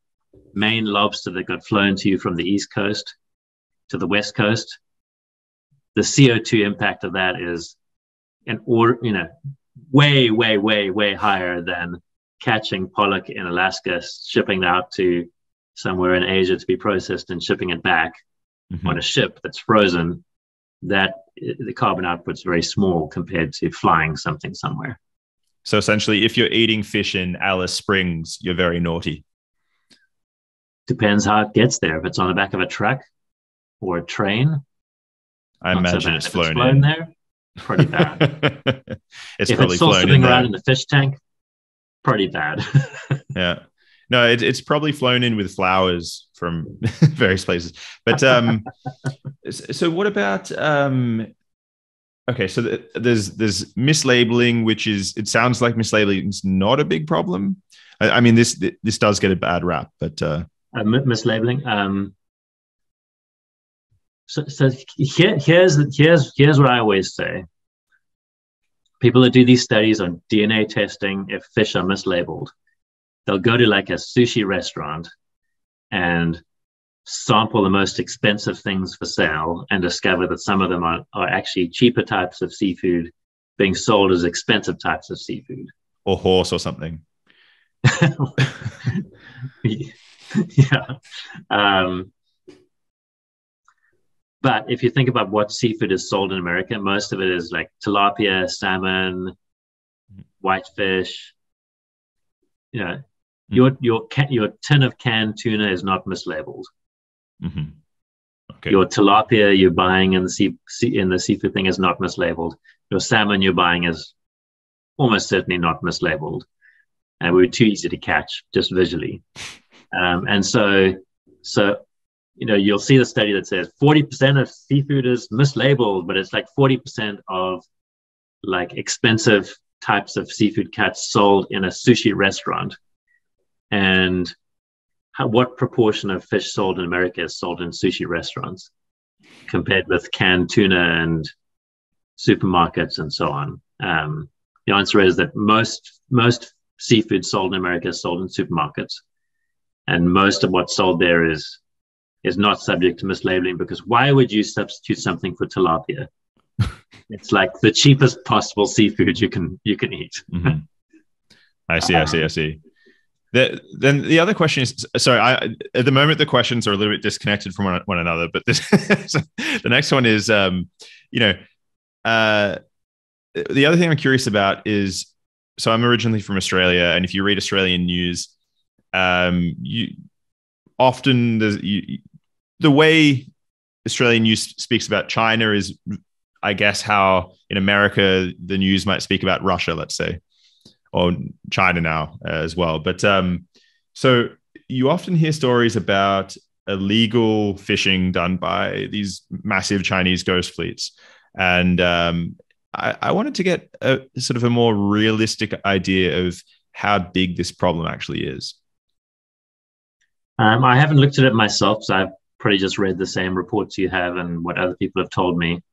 Maine lobster that got flown to you from the East Coast to the West Coast, the C O two impact of that is an order, you know, way, way, way, way higher than catching pollock in Alaska, shipping it out to somewhere in Asia to be processed and shipping it back mm-hmm. on a ship that's frozen. That the carbon output's very small compared to flying something somewhere. So essentially, if you're eating fish in Alice Springs, you're very naughty. Depends how it gets there. If it's on the back of a truck or a train, I imagine it's flown, it's flown in. There, pretty bad. It's if probably it's still sitting in around there. In the fish tank, pretty bad. Yeah, no, it, it's probably flown in with flowers from various places. But um, so what about? Um, Okay, so th- there's there's mislabeling, which is, it sounds like mislabeling is not a big problem. I, I mean, this this does get a bad rap, but uh... Uh, m- mislabeling. Um, so so here, here's here's here's what I always say: people that do these studies on D N A testing, if fish are mislabeled, they'll go to like a sushi restaurant and sample the most expensive things for sale and discover that some of them are, are actually cheaper types of seafood being sold as expensive types of seafood. Or horse or something. Yeah. Um, but if you think about what seafood is sold in America, most of it is like tilapia, salmon, whitefish. You know, your, your, ca- your tin of canned tuna is not mislabeled. Mm-hmm. Okay. Your tilapia you're buying in the sea, sea in the seafood thing is not mislabeled. Your salmon you're buying is almost certainly not mislabeled, and we were too easy to catch just visually. Um, and so, so you know, you'll see the study that says forty percent of seafood is mislabeled, but it's like forty percent of like expensive types of seafood cuts sold in a sushi restaurant, and how, what proportion of fish sold in America is sold in sushi restaurants compared with canned tuna and supermarkets and so on? Um, the answer is that most most seafood sold in America is sold in supermarkets, and most of what's sold there is is not subject to mislabeling, because why would you substitute something for tilapia? It's like the cheapest possible seafood you can you can eat. Mm-hmm. I see, I see, I see. The, then the other question is, sorry, I, at the moment the questions are a little bit disconnected from one, one another, but this, so the next one is, um, you know, uh, the other thing I'm curious about is, so I'm originally from Australia, and if you read Australian news, um, you often you, the way Australian news speaks about China is, I guess, how in America the news might speak about Russia, let's say, or China now uh, as well. But um, so you often hear stories about illegal fishing done by these massive Chinese ghost fleets. And um, I, I wanted to get a sort of a more realistic idea of how big this problem actually is. Um, I haven't looked at it myself, so I've probably just read the same reports you have and what other people have told me.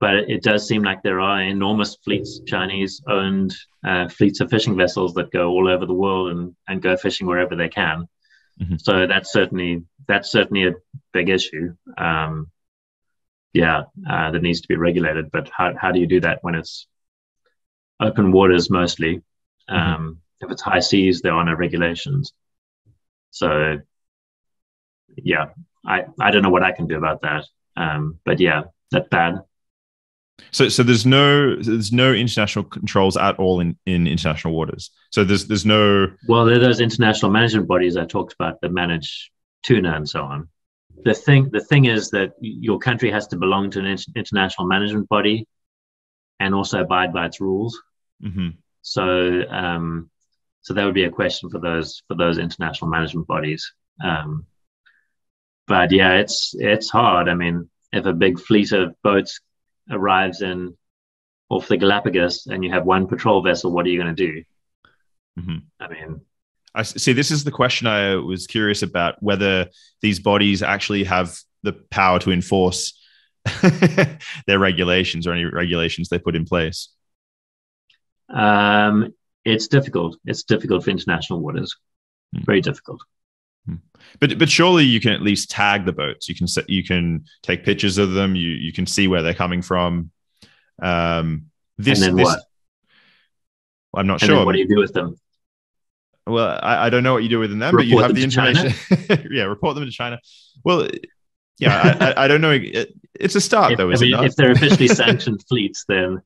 But it does seem like there are enormous fleets, Chinese-owned uh, fleets of fishing vessels that go all over the world and, and go fishing wherever they can. Mm-hmm. So that's certainly that's certainly a big issue. Um, yeah, uh, that needs to be regulated. But how how do you do that when it's open waters mostly? Um, mm-hmm. If it's high seas, there are no regulations. So yeah, I, I don't know what I can do about that. Um, but yeah, that's bad. So, so there's no there's no international controls at all in, in international waters. So there's there's no. Well, there are those international management bodies I talked about that manage tuna and so on. The thing the thing is that your country has to belong to an inter- international management body, and also abide by its rules. Mm-hmm. So, um, so that would be a question for those for those international management bodies. Um, but yeah, it's it's hard. I mean, if a big fleet of boats arrives in off the Galapagos and you have one patrol vessel, what are you going to do? Mm-hmm. I mean, I see. This is the question I was curious about: whether these bodies actually have the power to enforce their regulations or any regulations they put in place. Um, it's difficult. It's difficult for international waters. Mm. Very difficult. But but surely you can at least tag the boats. You can set, you can take pictures of them. You you can see where they're coming from. Um, this and then this, what? I'm not and sure. Then what do you do with them? Well, I, I don't know what you do with them, report but you have the information. Yeah, report them to China. Well, yeah, I, I, I don't know. It, it's a start, if, though. Is I mean, it if they're officially sanctioned fleets, then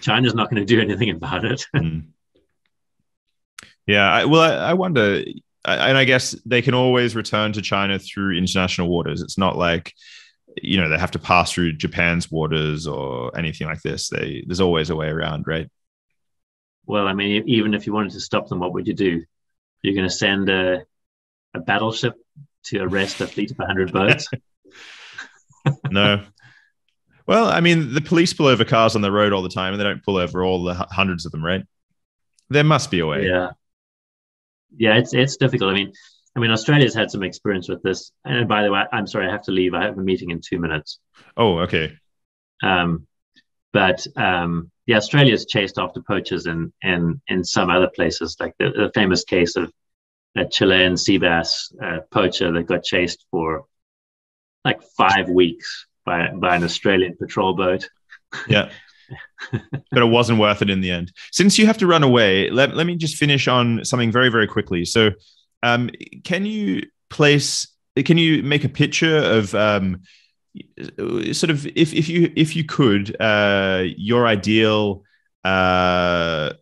China's not going to do anything about it. Mm. Yeah. I, well, I, I wonder. And I guess they can always return to China through international waters. It's not like, you know, they have to pass through Japan's waters or anything like this. They, there's always a way around, right? Well, I mean, even if you wanted to stop them, what would you do? You're going to send a, a battleship to arrest a fleet of one hundred boats? No. Well, I mean, the police pull over cars on the road all the time, and they don't pull over all the hundreds of them, right? There must be a way. Yeah. Yeah, it's it's difficult. I mean, I mean, Australia's had some experience with this. And by the way, I'm sorry, I have to leave. I have a meeting in two minutes. Oh, okay. Um, but um, yeah, Australia's chased after poachers in in in some other places, like the, the famous case of that Chilean sea bass uh, poacher that got chased for like five weeks by by an Australian patrol boat. Yeah. But it wasn't worth it in the end. Since you have to run away, let, let me just finish on something very, very quickly. So um, can you place, can you make a picture of um, sort of, if, if you if you could, uh, your ideal, uh,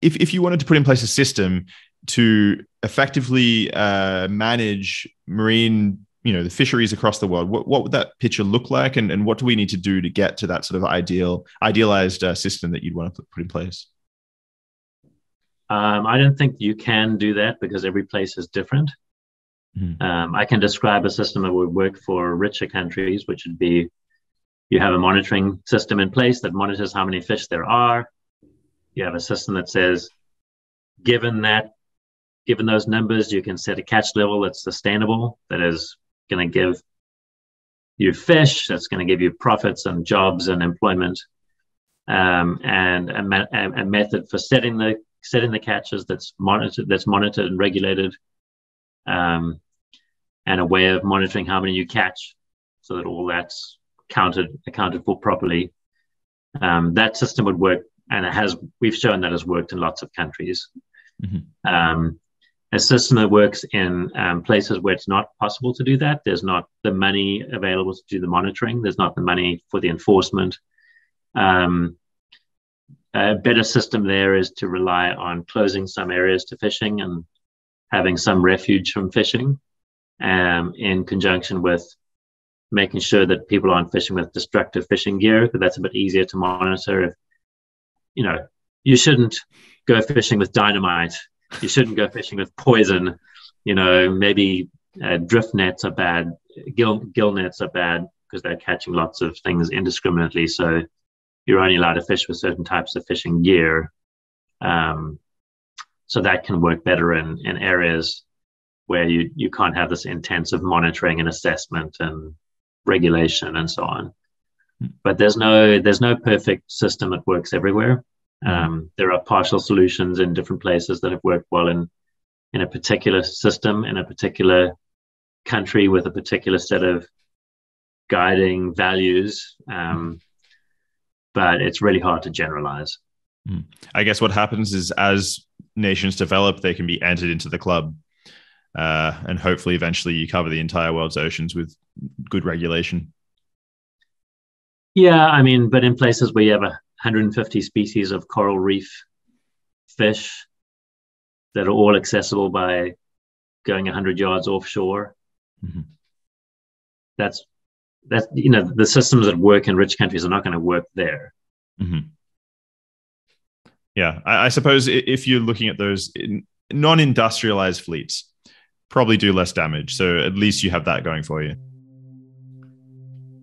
if, if you wanted to put in place a system to effectively uh, manage marine, you know, the fisheries across the world, what, what would that picture look like? And, and what do we need to do to get to that sort of ideal, idealized uh, system that you'd want to put in place? Um, I don't think you can do that because every place is different. Mm-hmm. Um, I can describe a system that would work for richer countries, which would be, you have a monitoring system in place that monitors how many fish there are. You have a system that says, given that given those numbers, you can set a catch level that's sustainable, that is going to give you fish, that's going to give you profits and jobs and employment, um, and a, a method for setting the setting the catches that's monitored, that's monitored and regulated, um, and a way of monitoring how many you catch, so that all that's counted accounted for properly. Um, that system would work, and it has. We've shown that has worked in lots of countries. Mm-hmm. Um, a system that works in um, places where it's not possible to do that. There's not the money available to do the monitoring. There's not the money for the enforcement. Um, a better system there is to rely on closing some areas to fishing and having some refuge from fishing, um, in conjunction with making sure that people aren't fishing with destructive fishing gear, because that's a bit easier to monitor. If, you know, you shouldn't go fishing with dynamite. You shouldn't go fishing with poison. You know, maybe uh, drift nets are bad. Gill, gill nets are bad because they're catching lots of things indiscriminately. So you're only allowed to fish with certain types of fishing gear. Um, so that can work better in, in areas where you, you can't have this intensive monitoring and assessment and regulation and so on. But there's no, there's no perfect system that works everywhere. Um, there are partial solutions in different places that have worked well in, in a particular system, in a particular country with a particular set of guiding values. Um, but it's really hard to generalize. I guess what happens is as nations develop, they can be entered into the club. Uh, and hopefully eventually you cover the entire world's oceans with good regulation. Yeah, I mean, but in places where you have a one hundred fifty species of coral reef fish that are all accessible by going one hundred yards offshore. Mm-hmm. That's, that's, you know, the systems that work in rich countries are not going to work there. Mm-hmm. Yeah, I, I suppose if you're looking at those non-industrialized fleets, probably do less damage. So at least you have that going for you.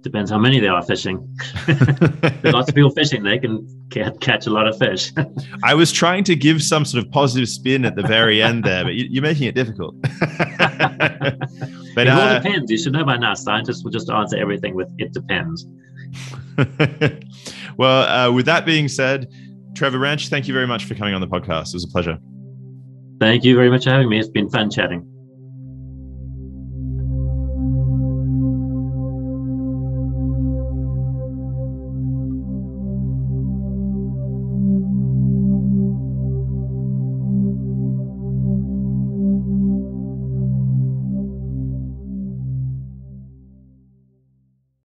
Depends how many they are fishing. There's lots of people fishing. They can catch a lot of fish. I was trying to give some sort of positive spin at the very end there, but you're making it difficult. But, it all uh, depends. You should know by now. Scientists will just answer everything with "it depends." Well, uh, with that being said, Trevor Branch, thank you very much for coming on the podcast. It was a pleasure. Thank you very much for having me. It's been fun chatting.